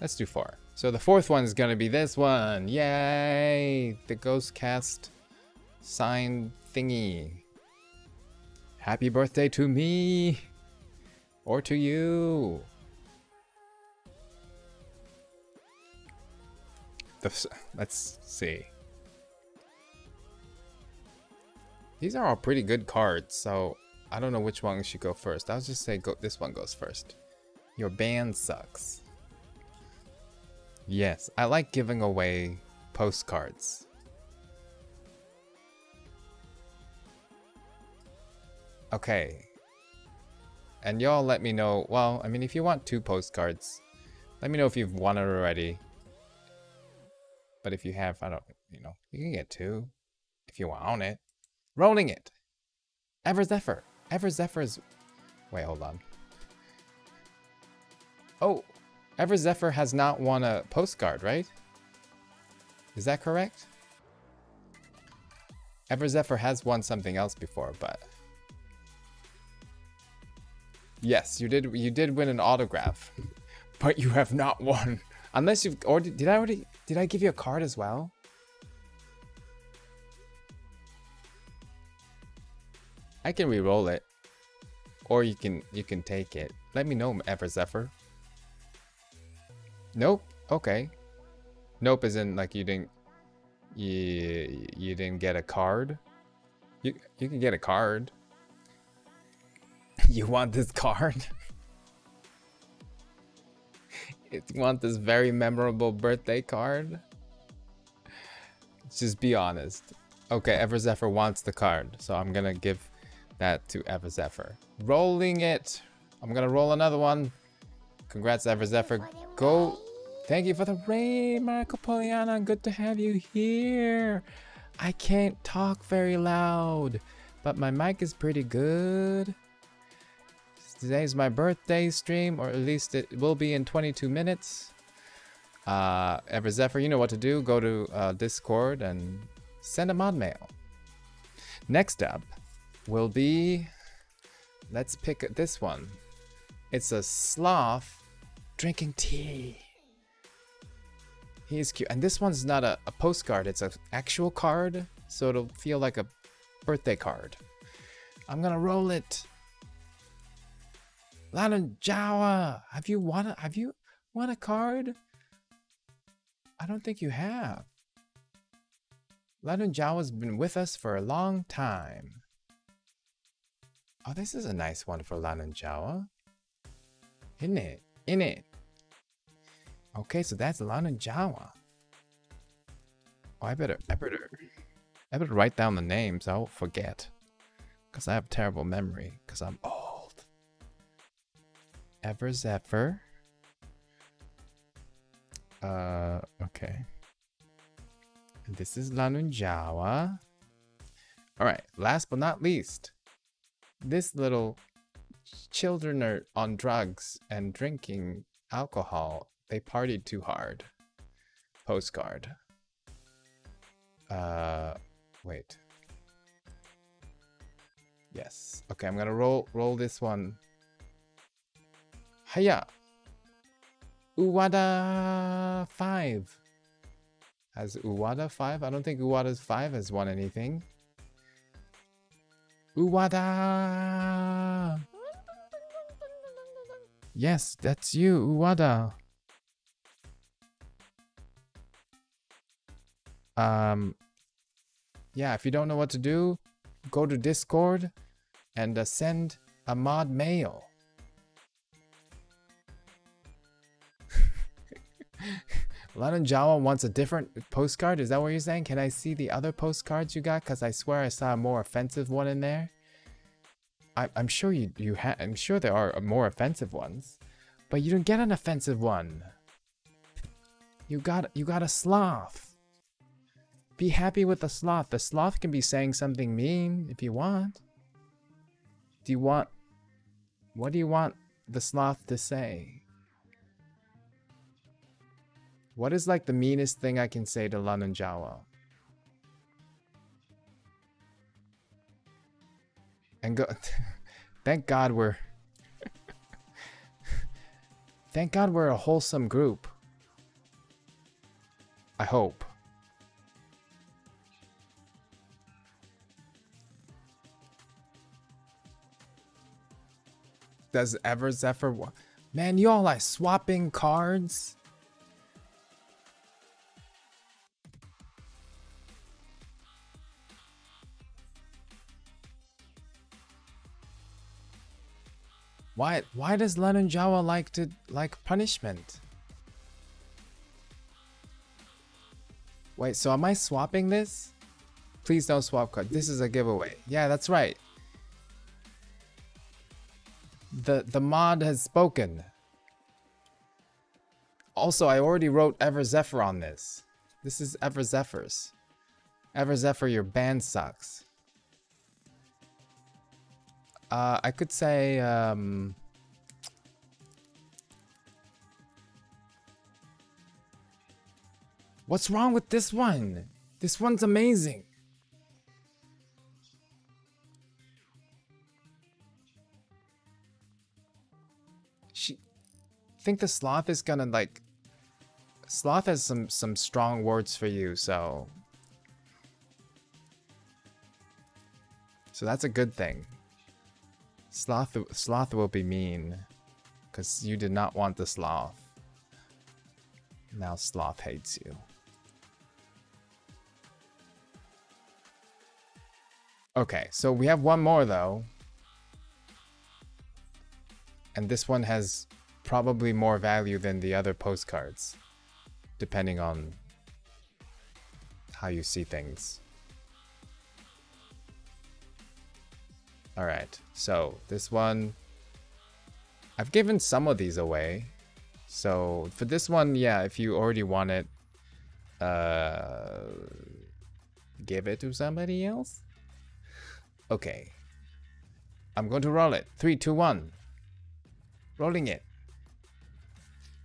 Let's do 4. So the 4th one is going to be this one. Yay! The Ghost Cast sign thingy. Happy birthday to me! Or to you! Let's see. These are all pretty good cards, so I don't know which one should go first. I'll just say this one goes first. Your band sucks. Yes, I like giving away postcards. Okay. And y'all let me know, well, I mean, if you want 2 postcards, let me know if you've won it already. But if you have, you can get 2 if you want it. Rolling it! Ever Zephyr! Ever Zephyr's... Wait, hold on. Oh! Ever Zephyr has not won a postcard, right? Is that correct? Ever Zephyr has won something else before, but... Yes, you did win an autograph, but you have not won. Unless you've, or did I give you a card as well? I can re-roll it, or you can take it. Let me know, Ever Zephyr. Nope. Okay. Nope, as in like you didn't get a card. You can get a card. You want this card? You want this very memorable birthday card? Just be honest. Okay, Ever Zephyr wants the card, so I'm gonna give that to Ever Zephyr. Rolling it. I'm gonna roll another one. Congrats, Ever Zephyr. Go. Thank you for the rain, Marco Poliana. Good to have you here. I can't talk very loud, but my mic is pretty good. Today's my birthday stream, or at least it will be in 22 minutes. Ever Zephyr, you know what to do. Go to Discord and send a mod mail. Next up will be... Let's pick this one. It's a sloth drinking tea. He is cute. And this one's not a postcard, it's an actual card, so it'll feel like a birthday card. I'm gonna roll it. Laden Jawa, have you won a card? I don't think you have. Laden Jawa's been with us for a long time. Oh, this is a nice one for Laden Jawa. Isn't it? In it. Okay, so that's Laden Jawa. Oh, I better write down the names. I won't forget. Because I have terrible memory. Because I'm old. Ever Zephyr. Okay. This is Laden Jawa. Alright, last but not least. This little children are on drugs and drinking alcohol. They partied too hard. Postcard. Wait. Yes. Okay, I'm gonna roll this one. Haya. Uwada 5. Has Uwada 5? I don't think Uwada's 5 has won anything. Uwada! Yes, that's you, Uwada. Yeah, if you don't know what to do, go to Discord and send a mod mail. Laden Jawa wants a different postcard? Is that what you're saying? Can I see the other postcards you got? Because I swear I saw a more offensive one in there. I'm sure I'm sure there are more offensive ones, but you didn't get an offensive one. You got a sloth. Be happy with the sloth. The sloth can be saying something mean if you want. What do you want the sloth to say? What is like the meanest thing I can say to Laden Jawa? And go, thank God we're a wholesome group. I hope. Does Ever Zephyr, man, you all are swapping cards? Why does Laden Jawa like punishment? Wait, so am I swapping this? Please don't swap card. This is a giveaway. Yeah, that's right. The mod has spoken. Also, I already wrote Ever Zephyr on this. This is Ever Zephyr's. Ever Zephyr, your band sucks. I could say, what's wrong with this one? This one's amazing. She... think the sloth is gonna, like... Sloth has some strong words for you, so... So that's a good thing. Sloth will be mean, because you did not want the sloth. Now sloth hates you. Okay, so we have one more though. And this one has probably more value than the other postcards, depending on how you see things. Alright, so this one, I've given some of these away, so for this one, yeah, if you already want it, give it to somebody else? Okay, I'm going to roll it. 3, 2, 1. Rolling it.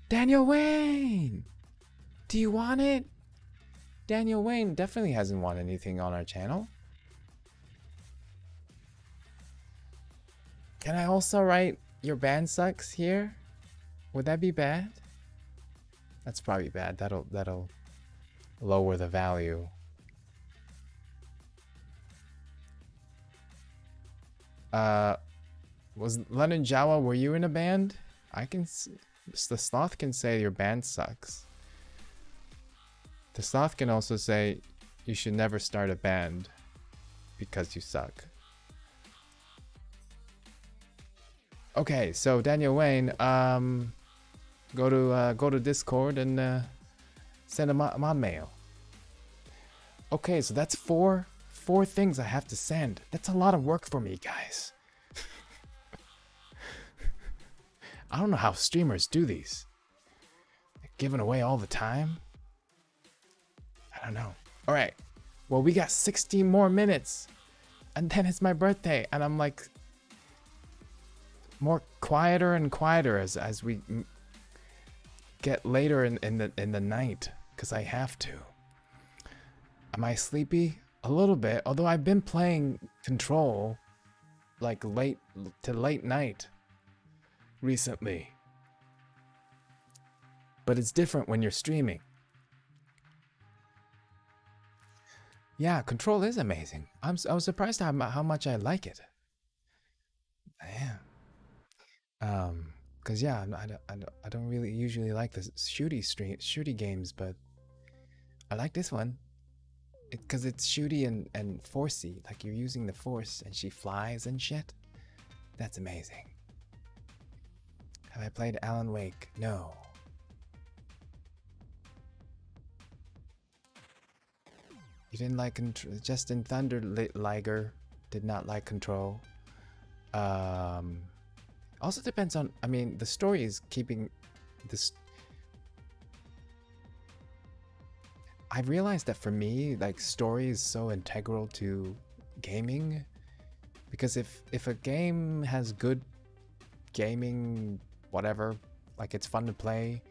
Daniel Wayne! Do you want it? Daniel Wayne definitely hasn't won anything on our channel. Can I also write your band sucks here? Would that be bad? That's probably bad. That'll lower the value. Was Lennon Jawa, were you in a band? I can see, the sloth can say your band sucks. The sloth can also say you should never start a band because you suck. Okay, so Daniel Wayne, go to Discord and send a mod mail. Okay, so that's four things I have to send. That's a lot of work for me, guys. I don't know how streamers do these. They're giving away all the time. I don't know. All right. Well, we got 16 more minutes, and then it's my birthday, and I'm like more quieter and quieter as we get later in the night, because I have to. Am I sleepy? A little bit, although I've been playing Control like late to late night recently. But it's different when you're streaming. Yeah, Control is amazing. I was surprised how much I like it. Damn. Cause yeah, I don't really usually like the shooty games, but I like this one. Cause it's shooty and forcey. Like you're using the force, and she flies and shit. That's amazing. Have I played Alan Wake? No. You didn't like Control. Justin Thunderliger did not like Control. Also depends on. I mean, the story is keeping this. I realized that for me, like, story is so integral to gaming, because if a game has good gaming, whatever, like it's fun to play,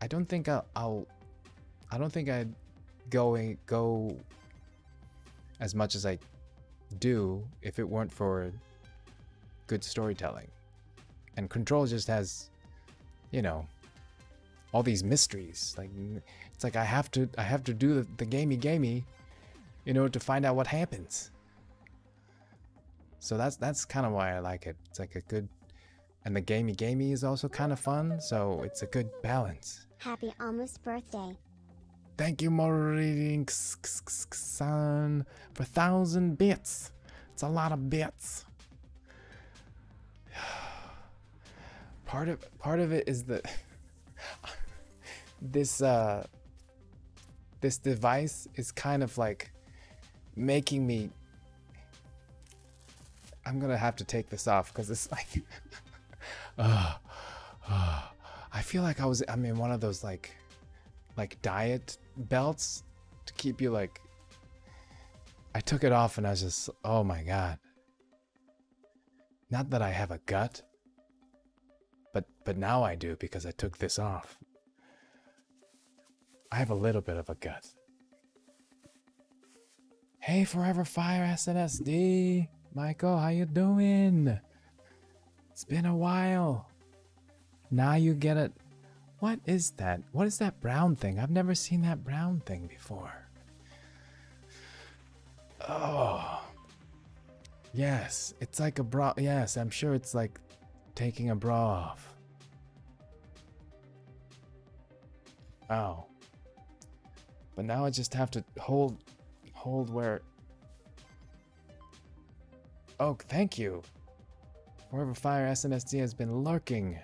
I don't think I'd go as much as I do if it weren't for good storytelling. And Control just has, you know, all these mysteries. Like it's like I have to do the gamey in order to find out what happens. So that's kind of why I like it. It's like a good, and the gamey is also kind of fun, so it's a good balance. Happy almost birthday. Thank you, Morinx-san, for 1,000 bits. It's a lot of bits. Part of it is the this device is kind of like making me. I'm gonna have to take this off because it's like I feel like I'm in one of those like diet belts to keep you like. I took it off and I was just, oh my god. Not that I have a gut, but now I do because I took this off. I have a little bit of a gut. Hey, Forever Fire SNSD, Michael, how you doing? It's been a while. Now you get it. What is that? What is that brown thing? I've never seen that brown thing before. Oh. Yes, it's like a bra. Yes, I'm sure it's like taking a bra off. Oh. But now I just have to hold where. Oh, thank you. Forever Fire SNSD has been lurking.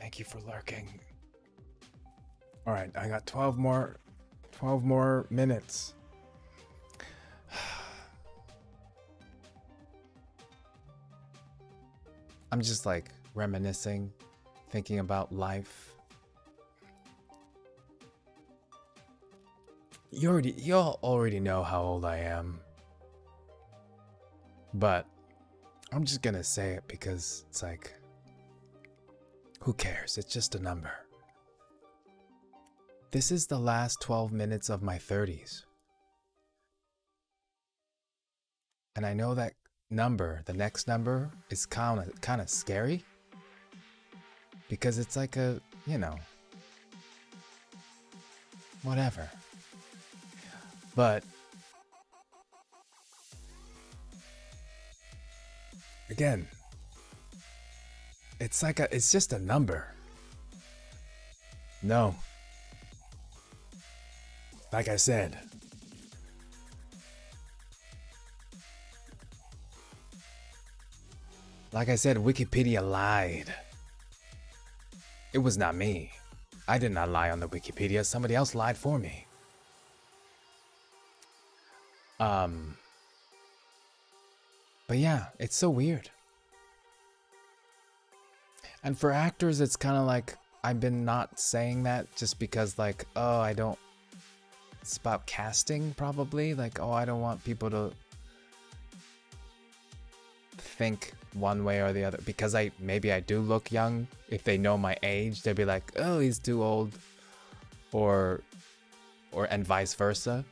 Thank you for lurking. All right, I got 12 more minutes. I'm just like reminiscing, thinking about life. Y'all already know how old I am, but I'm just gonna say it because it's like, who cares? It's just a number. This is the last 12 minutes of my 30s. And I know that number, the next number is kind of scary, because it's like a, you know, whatever. But again, it's like a, it's just a number. No. Like I said, Wikipedia lied. It was not me. I did not lie on the Wikipedia. Somebody else lied for me. But yeah, it's so weird. And for actors, it's kind of like, I've been not saying that just because, like, oh, I don't... It's about casting, probably. Like, oh, I don't want people to think one way or the other. Because maybe I do look young. If they know my age, they'd be like, oh, he's too old. And vice versa.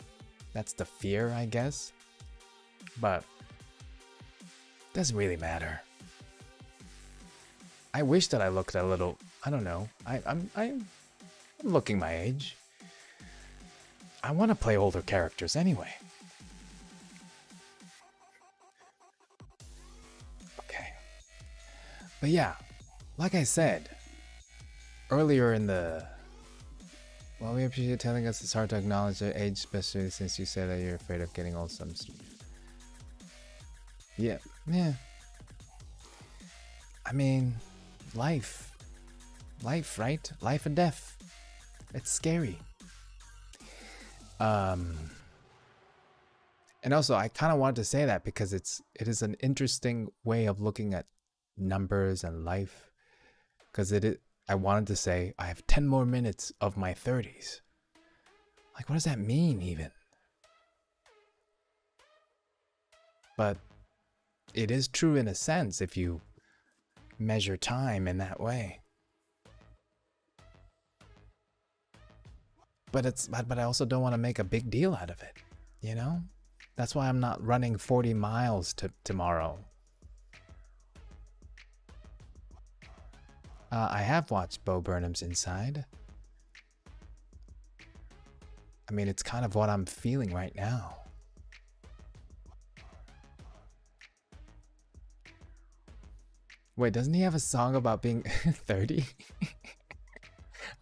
That's the fear, I guess. But it doesn't really matter. I wish that I looked a little... I don't know. I'm looking my age. I want to play older characters anyway. Okay. But yeah, like I said earlier in the... Well, we appreciate you telling us it's hard to acknowledge their age, especially since you said that you're afraid of getting old. Yeah, yeah. I mean, life. Life, right? Life and death. It's scary. And also, I kind of wanted to say that because it is an interesting way of looking at numbers and life. Because I wanted to say I have 10 more minutes of my 30s. Like, what does that mean even? But it is true in a sense if you measure time in that way. But I also don't want to make a big deal out of it, you know? That's why I'm not running 40 miles tomorrow. I have watched Bo Burnham's Inside. I mean, it's kind of what I'm feeling right now. Wait, doesn't he have a song about being 30?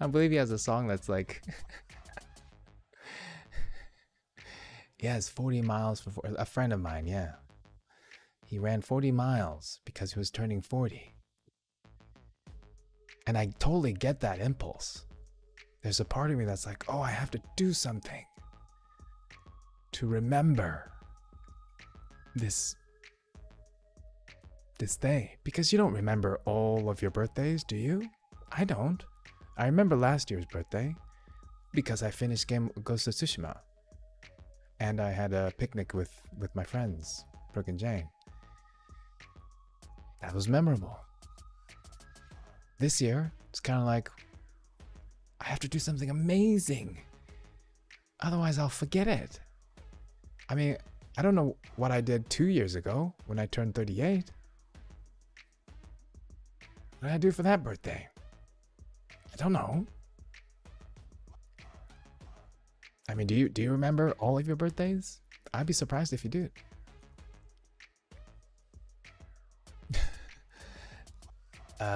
I believe he has a song that's like... Yeah, it's 40 miles before... A friend of mine, yeah. He ran 40 miles because he was turning 40. And I totally get that impulse. There's a part of me that's like, oh, I have to do something to remember this day. Because you don't remember all of your birthdays, do you? I don't. I remember last year's birthday because I finished Ghost of Tsushima. And I had a picnic with my friends, Brooke and Jane. That was memorable. This year, it's kind of like, I have to do something amazing. Otherwise, I'll forget it. I mean, I don't know what I did 2 years ago when I turned 38. What did I do for that birthday? I don't know. I mean, do you remember all of your birthdays? I'd be surprised if you did.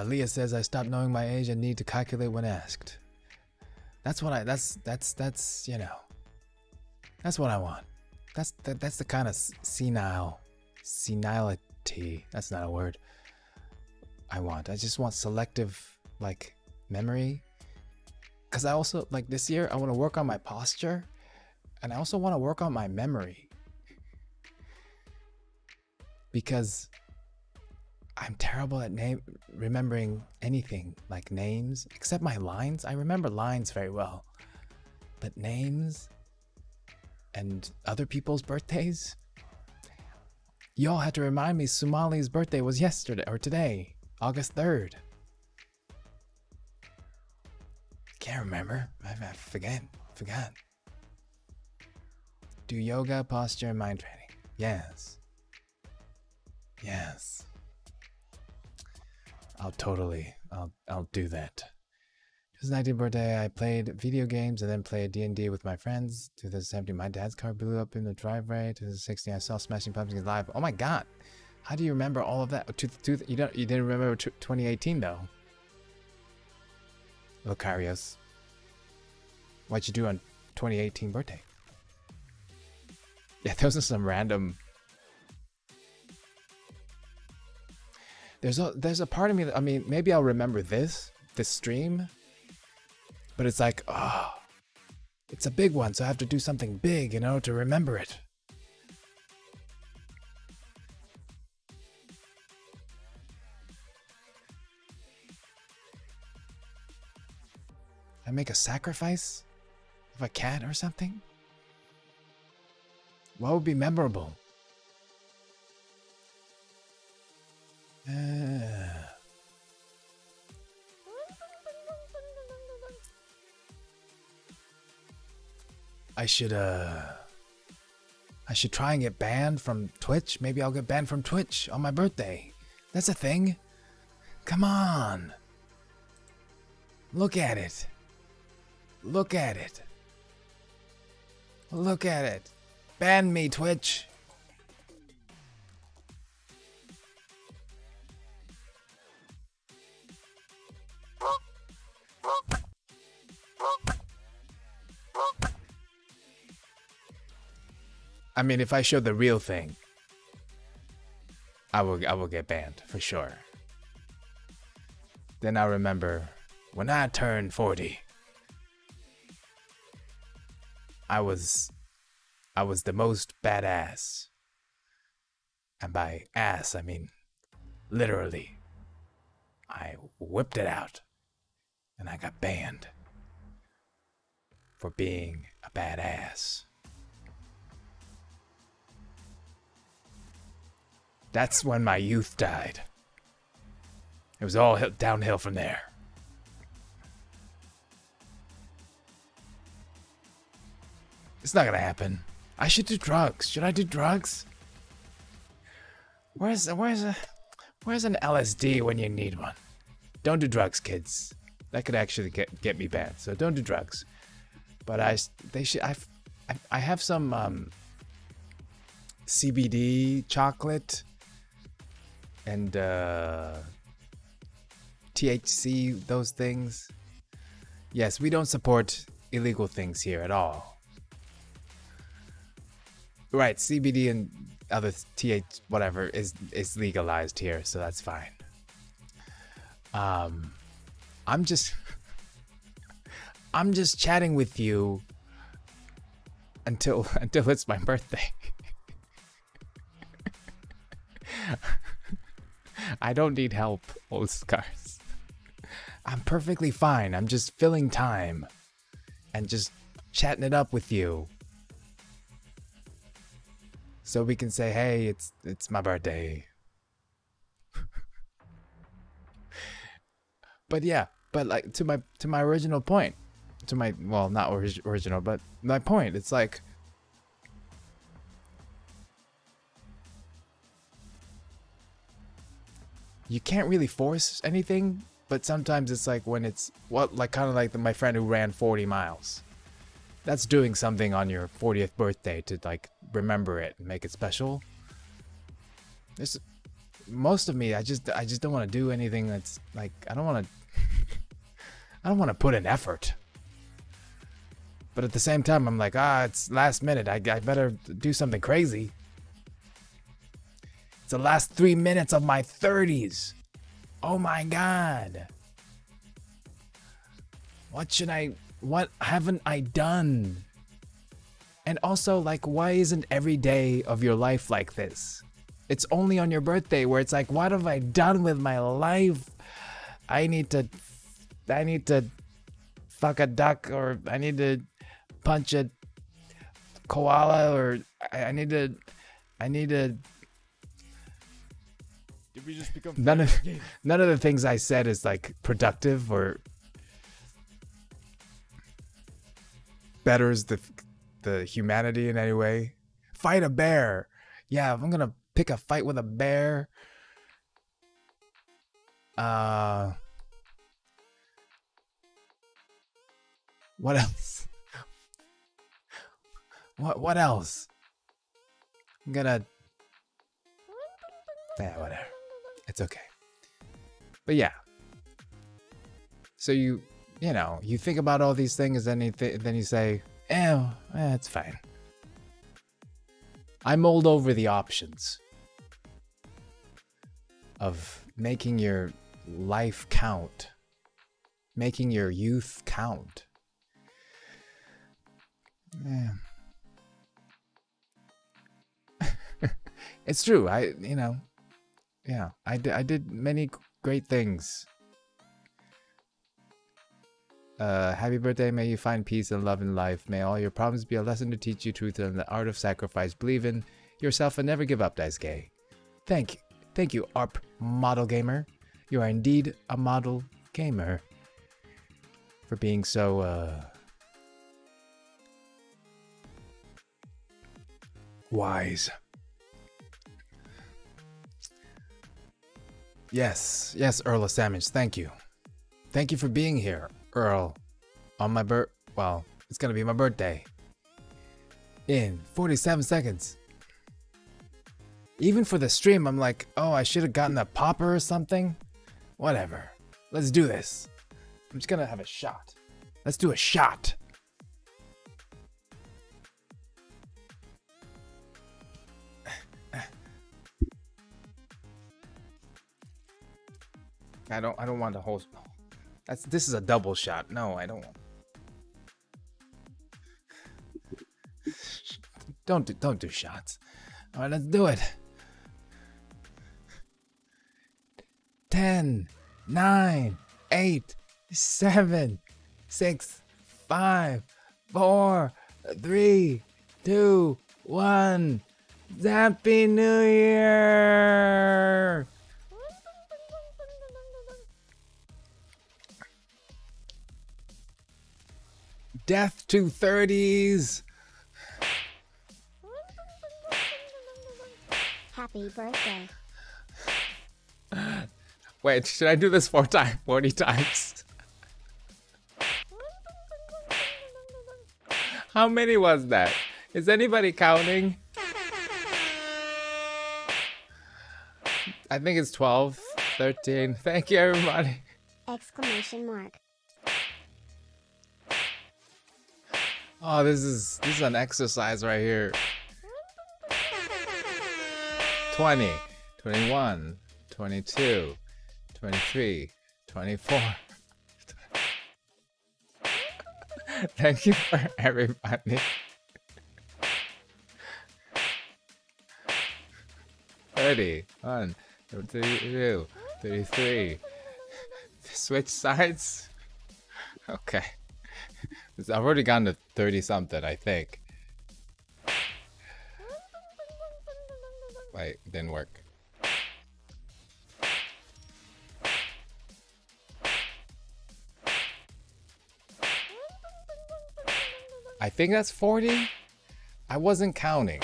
Leah says, I stopped knowing my age and need to calculate when asked. That's what I, that's, you know, that's what I want. That's the kind of senility, that's not a word, I want. I just want selective, like, memory. Because I also, like this year, I want to work on my posture, and I also want to work on my memory. Because I'm terrible at remembering anything, like names, except my lines. I remember lines very well. But names and other people's birthdays? Y'all had to remind me Sumali's birthday was yesterday, or today, August 3rd. Can't remember. I forgot. Do yoga, posture, and mind training. Yes. Yes. I'll do that. 2019 birthday, I played video games and then played D&D with my friends. 2017, my dad's car blew up in the driveway. 2016, I saw Smashing Pumpkins live. Oh my god! How do you remember all of that? You didn't remember 2018 though. Lucarios. What'd you do on 2018 birthday? Yeah, those are some random... There's a part of me that, I mean, maybe I'll remember this stream, but it's like, oh, it's a big one, so I have to do something big, you know, to remember it. I make a sacrifice of a cat or something? What would be memorable? I should try and get banned from Twitch. Maybe I'll get banned from Twitch on my birthday. That's a thing. Come on. Look at it. Look at it. Look at it. Ban me, Twitch. I mean, if I show the real thing, I will get banned for sure. Then I'll remember when I turned 40, I was the most badass. And by ass, I mean literally. I whipped it out and I got banned for being a badass. That's when my youth died. It was all downhill from there. It's not gonna happen. I should do drugs. Should I do drugs? Where's an LSD when you need one? Don't do drugs, kids. That could actually get me banned. So don't do drugs. But I have some CBD chocolate. And THC, those things. Yes, we don't support illegal things here at all. Right, CBD and other THC, whatever, is legalized here, so that's fine. I'm just chatting with you until it's my birthday. I don't need help, old scars. I'm perfectly fine. I'm just filling time and just chatting it up with you. So we can say, hey, it's my birthday. But yeah, but like to my original point, to my, well, not original, but my point, it's like, you can't really force anything, but sometimes it's like when it's what, like kind of like my friend who ran 40 miles. That's doing something on your 40th birthday to like remember it and make it special. There's most of me, I just don't want to do anything that's like, I don't want to put in effort. But at the same time, I'm like, ah, it's last minute. I better do something crazy. It's the last 3 minutes of my 30s. Oh my god. What haven't I done? And also, like, why isn't every day of your life like this? It's only on your birthday where it's like, what have I done with my life? I need to fuck a duck, or I need to punch a koala, or I need to we just become none of the things I said is like productive or betters the humanity in any way. Fight a bear. Yeah, if I'm gonna pick a fight with a bear. What else? What else? I'm gonna... yeah, whatever. It's okay. But yeah. So you know, you think about all these things, and then you say, eh, it's fine. I mulled over the options of making your life count, making your youth count. Yeah. It's true. You know, yeah, I did many great things. Happy birthday. May you find peace and love in life. May all your problems be a lesson to teach you truth and the art of sacrifice. Believe in yourself and never give up, Daisuke. Thank you, ARP model gamer. You are indeed a model gamer for being so, wise. Yes, yes, Earl of Samage, thank you. Thank you for being here, Earl, on my well, it's gonna be my birthday in 47 seconds. Even for the stream, I'm like, oh, I should have gotten a popper or something. Whatever. Let's do this. I'm just gonna have a shot. Let's do a shot. I don't want the whole... this is a double shot. No, I don't want... Don't do shots. All right, let's do it. 10, 9, 8, 7, 6, 5, 4, 3, 2, 1. Happy New Year! Death to 30s. Happy birthday. Wait, should I do this 40 times? How many was that? Is anybody counting? I think it's 12, 13. Thank you, everybody. Exclamation mark. Oh, this is an exercise right here. 20, 21, 22, 23, 24. Thank you for everybody. One, 32, 33. Switch sides. Okay. I've already gotten to 30-something, I think. Wait, didn't work. I think that's 40? I wasn't counting.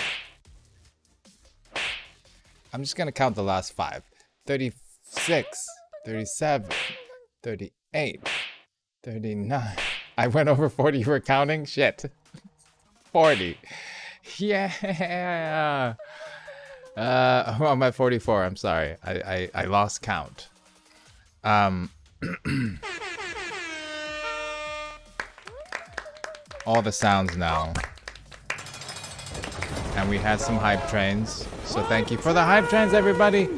I'm just gonna count the last 5. 36, 37, 38, 39. I went over 40, you were counting? Shit. 40. Yeah. Well, I'm at 44, I'm sorry. I lost count. All the sounds now. And we had some hype trains. So thank you for the hype trains, everybody.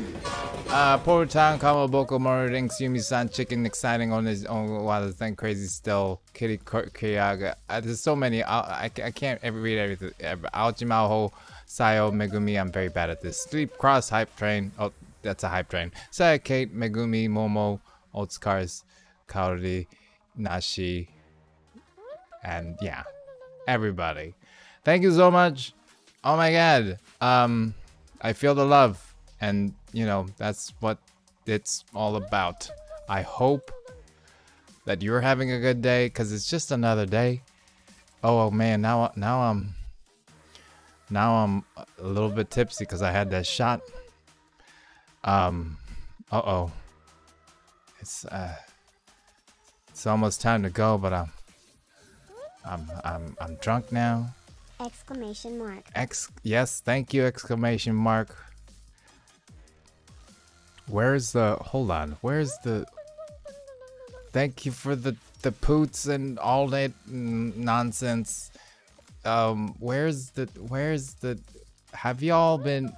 Porutan, Kamaboko, Moruring, Yumi-san, Chicken, Exciting, on his own, wow, thing, Crazy Still, Kitty, Kiyaga, there's so many, I can't read everything, Aojimaho, Sayo, Megumi, I'm very bad at this, Sleep, Cross, Hype Train, oh, that's a Hype Train, Saya, Kate, Megumi, Momo, Otsukars, Kaori, Nashi, and yeah, everybody. Thank you so much, oh my god, I feel the love. And, you know, that's what it's all about. I hope that you're having a good day, because it's just another day. Oh, man, now I'm... Now I'm a little bit tipsy because I had that shot. Uh-oh. It's almost time to go, but I'm drunk now. Exclamation mark. Yes, thank you, exclamation mark. Where's the, hold on, where's the, thank you for the poots and all that nonsense. Where's the, have y'all been,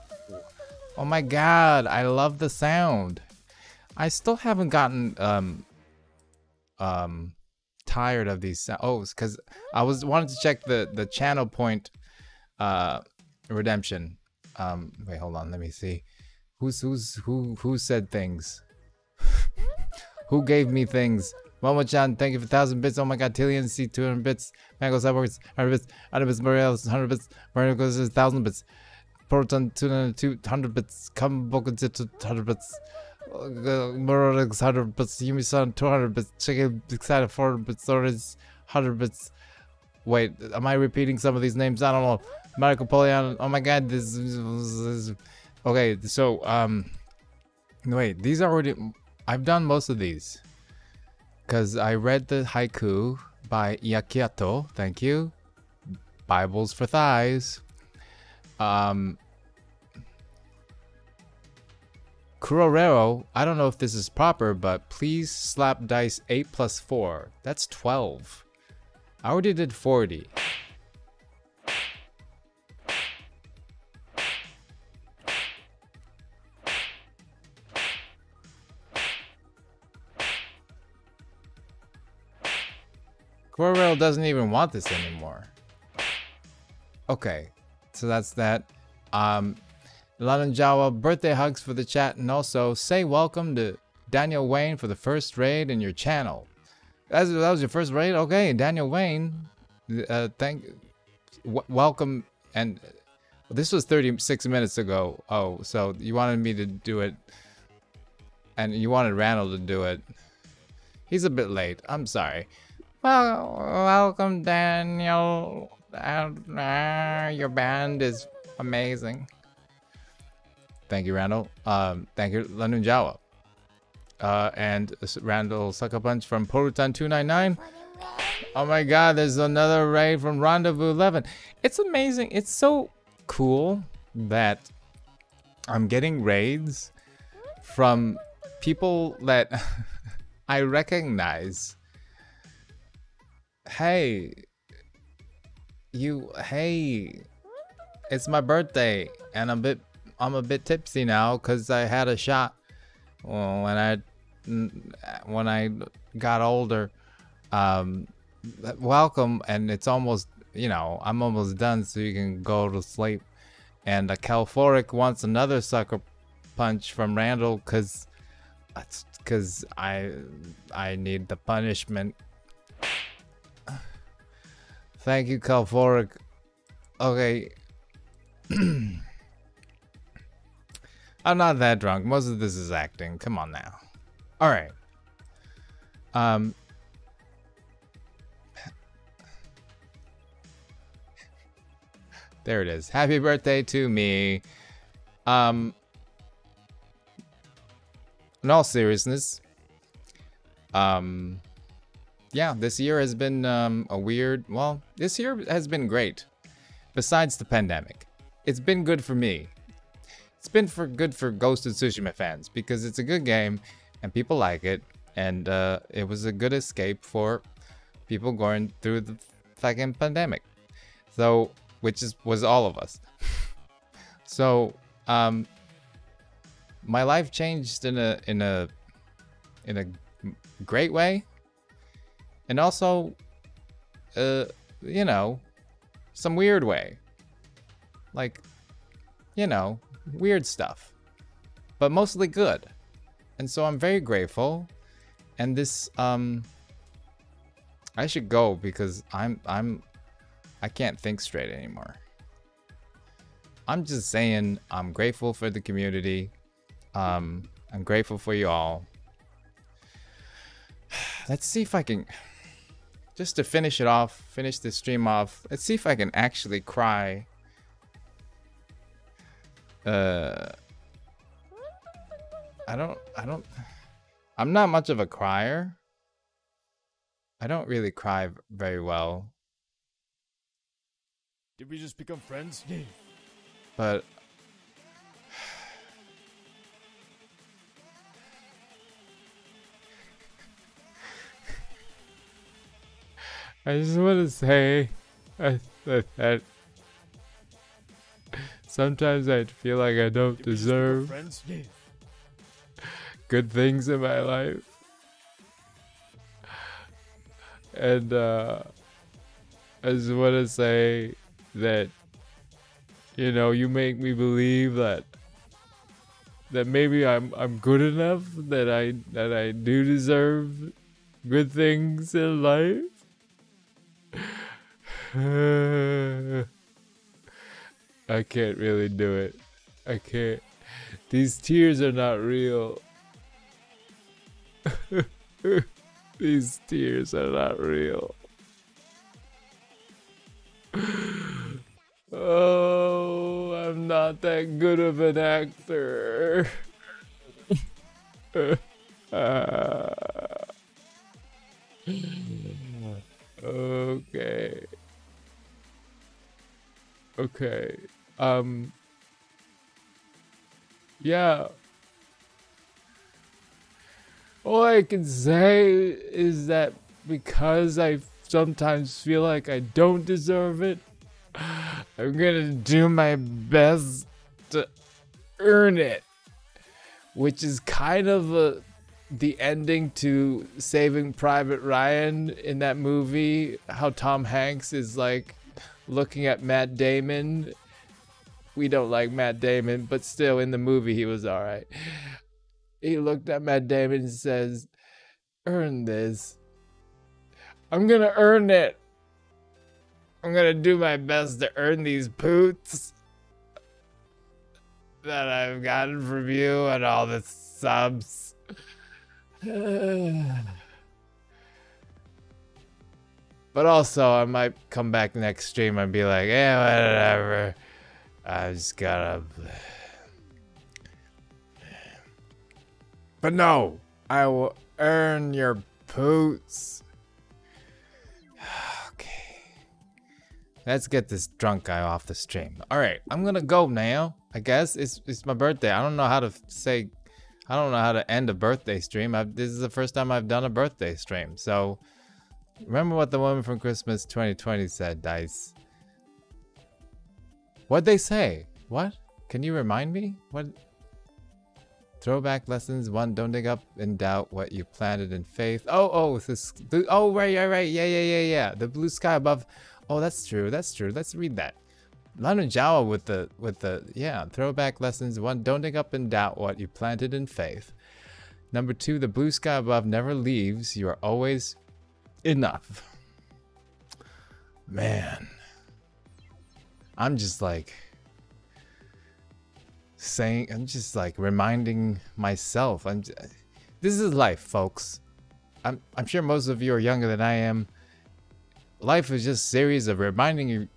oh my god, I love the sound. I still haven't gotten, tired of these sounds. Oh, it's because I was wanted to check the channel point, redemption. Wait, hold on, let me see. Who said things? Who gave me things? Momo-chan, thank you for 1,000 bits. Oh my god, Tillian C, 200 bits. Mango Cyborgs, 100 bits. 100 bits, Morales, 100 bits. Morales, 1,000 bits. Proton, 200 bits. Kamboka, 200 bits. Morales, 100 bits. Yumi-san, 200 bits. Chicken, excited, 400 bits. Orange, 100 bits. Wait, am I repeating some of these names? I don't know. Marco Polian, oh my god, this okay, so, wait, these are already, I've done most of these. Because I read the haiku by Iakiato, thank you. Bibles for Thighs. Kurorero, I don't know if this is proper, but please slap dice 8 plus 4. That's 12. I already did 40. Quirrell doesn't even want this anymore. Okay, so that's that. Lananjawa, birthday hugs for the chat, and also say welcome to Daniel Wayne for the first raid in your channel. That was your first raid? Okay, Daniel Wayne, welcome, and this was 36 minutes ago. Oh, so you wanted me to do it, and you wanted Randall to do it. He's a bit late, I'm sorry. Well, welcome, Daniel. Your band is amazing. Thank you, Randall. Thank you, Lanunjawa. And Randall Sucker Punch from Porutan299. Oh my god, there's another raid from Rendezvous 11. It's amazing. It's so cool that I'm getting raids from people that I recognize. Hey, you, hey, it's my birthday and I'm a bit tipsy now because I had a shot when I got older. Welcome, and it's almost, you know, I'm almost done, so you can go to sleep. And a Calphoric wants another sucker punch from Randall because I need the punishment. Thank you, Calphoric. Okay. I'm not that drunk. Most of this is acting. Come on now. All right. There it is. Happy birthday to me. In all seriousness, yeah, this year has been a weird, well, this year has been great. Besides the pandemic, it's been good for me. It's been good for Ghost of Tsushima fans because it's a good game and people like it, and it was a good escape for people going through the fucking pandemic. So, which was all of us. So, my life changed in a great way. And also, you know, some weird way. Like, you know, weird stuff. But mostly good. And so I'm very grateful. And this, I should go because I can't think straight anymore. I'm just saying I'm grateful for the community. I'm grateful for you all. Let's see if I can... Just to finish it off, finish this stream off, let's see if I can actually cry I'm not much of a crier. I don't really cry very well. Did we just become friends? But I just want to say that sometimes I feel like I don't deserve good things in my life. And I just want to say that, you know, you make me believe that maybe I'm good enough, that I do deserve good things in life. I can't really do it. I can't. These tears are not real. These tears are not real. Oh, I'm not that good of an actor. Okay. Okay. Yeah. All I can say is that because I sometimes feel like I don't deserve it, I'm gonna do my best to earn it. Which is kind of the ending to Saving Private Ryan in that movie, how Tom Hanks is like looking at Matt Damon. We don't like Matt Damon, but still in the movie he was all right. He looked at Matt Damon and says, "Earn this. I'm gonna earn it. I'm gonna do my best to earn these poots that I've gotten from you and all the subs." But also, I might come back next stream and be like, "Yeah, whatever. I just gotta." But no, I will earn your poots. Okay, let's get this drunk guy off the stream. All right, I'm gonna go now. I guess it's my birthday. I don't know how to say. I don't know how to end a birthday stream. This is the first time I've done a birthday stream. So remember what the woman from Christmas 2020 said, Dice. What'd they say? What? Can you remind me? What? Throwback lessons. 1. Don't dig up and doubt what you planted in faith. Right. Yeah. The blue sky above. Oh, that's true. Let's read that. Lanu Jawa with the throwback lessons. 1. Don't dig up and doubt what you planted in faith. Number 2, the blue sky above never leaves. You are always enough. Man, I'm just like saying, I'm just like reminding myself. This is life, folks. I'm sure most of you are younger than I am. Life is just a series of reminding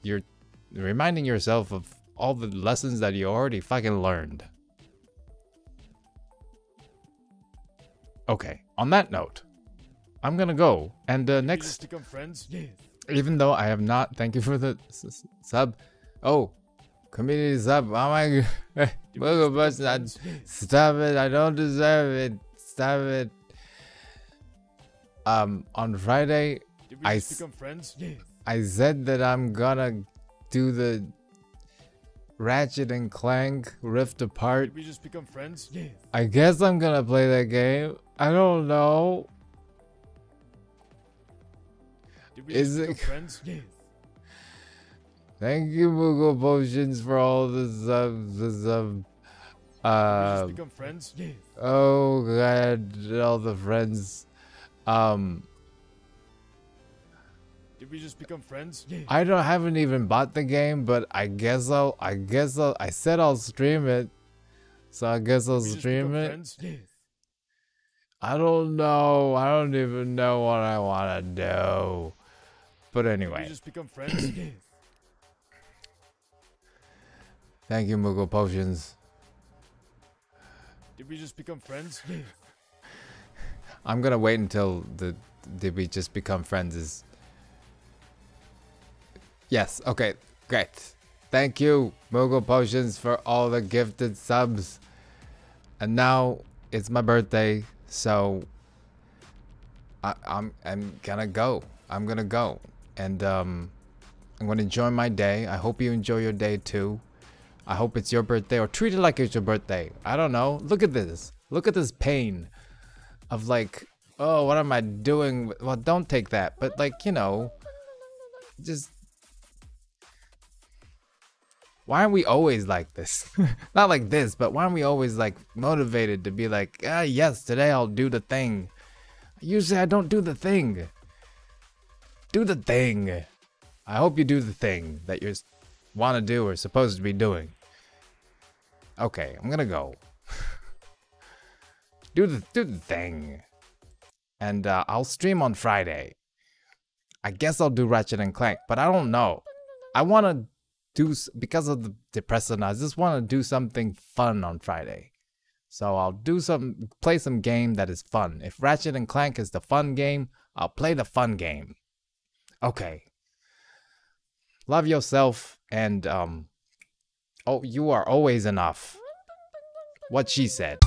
yourself of all the lessons that you already fucking learned. Okay, on that note, I'm gonna go, and next, even though I have not, thank you for the sub. Oh, community sub. Oh my god. Stop it, I don't deserve it. Stop it. On Friday, I said that I'm gonna do the Ratchet and Clank Rift Apart. Did we just become friends? Yeah. I guess I'm gonna play that game. I don't know. Did we just become friends? Yeah. Thank you, Moogle Potions, for all the subs. Did we just become friends? Yeah. Oh god, all the friends. Did we just become friends? Yeah. I haven't even bought the game, but I guess I'll. I said I'll stream it, so I guess I'll stream it. Yeah. I don't know. I don't even know what I want to do. But anyway. We just become friends. Yeah. Thank you, Moogle Potions, Did we just become friends? I'm gonna wait until the did we just become friends is... Yes, okay, great. Thank you, Moogle Potions, for all the gifted subs. And now it's my birthday, so I'm gonna go. I'm gonna go. And I'm gonna enjoy my day. I hope you enjoy your day too. I hope it's your birthday, or treat it like it's your birthday. I don't know. Look at this. Look at this pain of like, oh, what am I doing? Well, don't take that. But like, you know, just why are we always like this? Not like this, but why are we always like motivated to be like, ah, yes, today I'll do the thing. Usually I don't do the thing. Do the thing. I hope you do the thing that you're want to do or supposed to be doing. Okay, I'm gonna go. do the thing. And I'll stream on Friday. I guess I'll do Ratchet and Clank, but I don't know. I want to do, because of the depression, I just want to do something fun on Friday. So I'll play some game that is fun. If Ratchet and Clank is the fun game, I'll play the fun game. Okay. Love yourself, and, oh, you are always enough. What she said.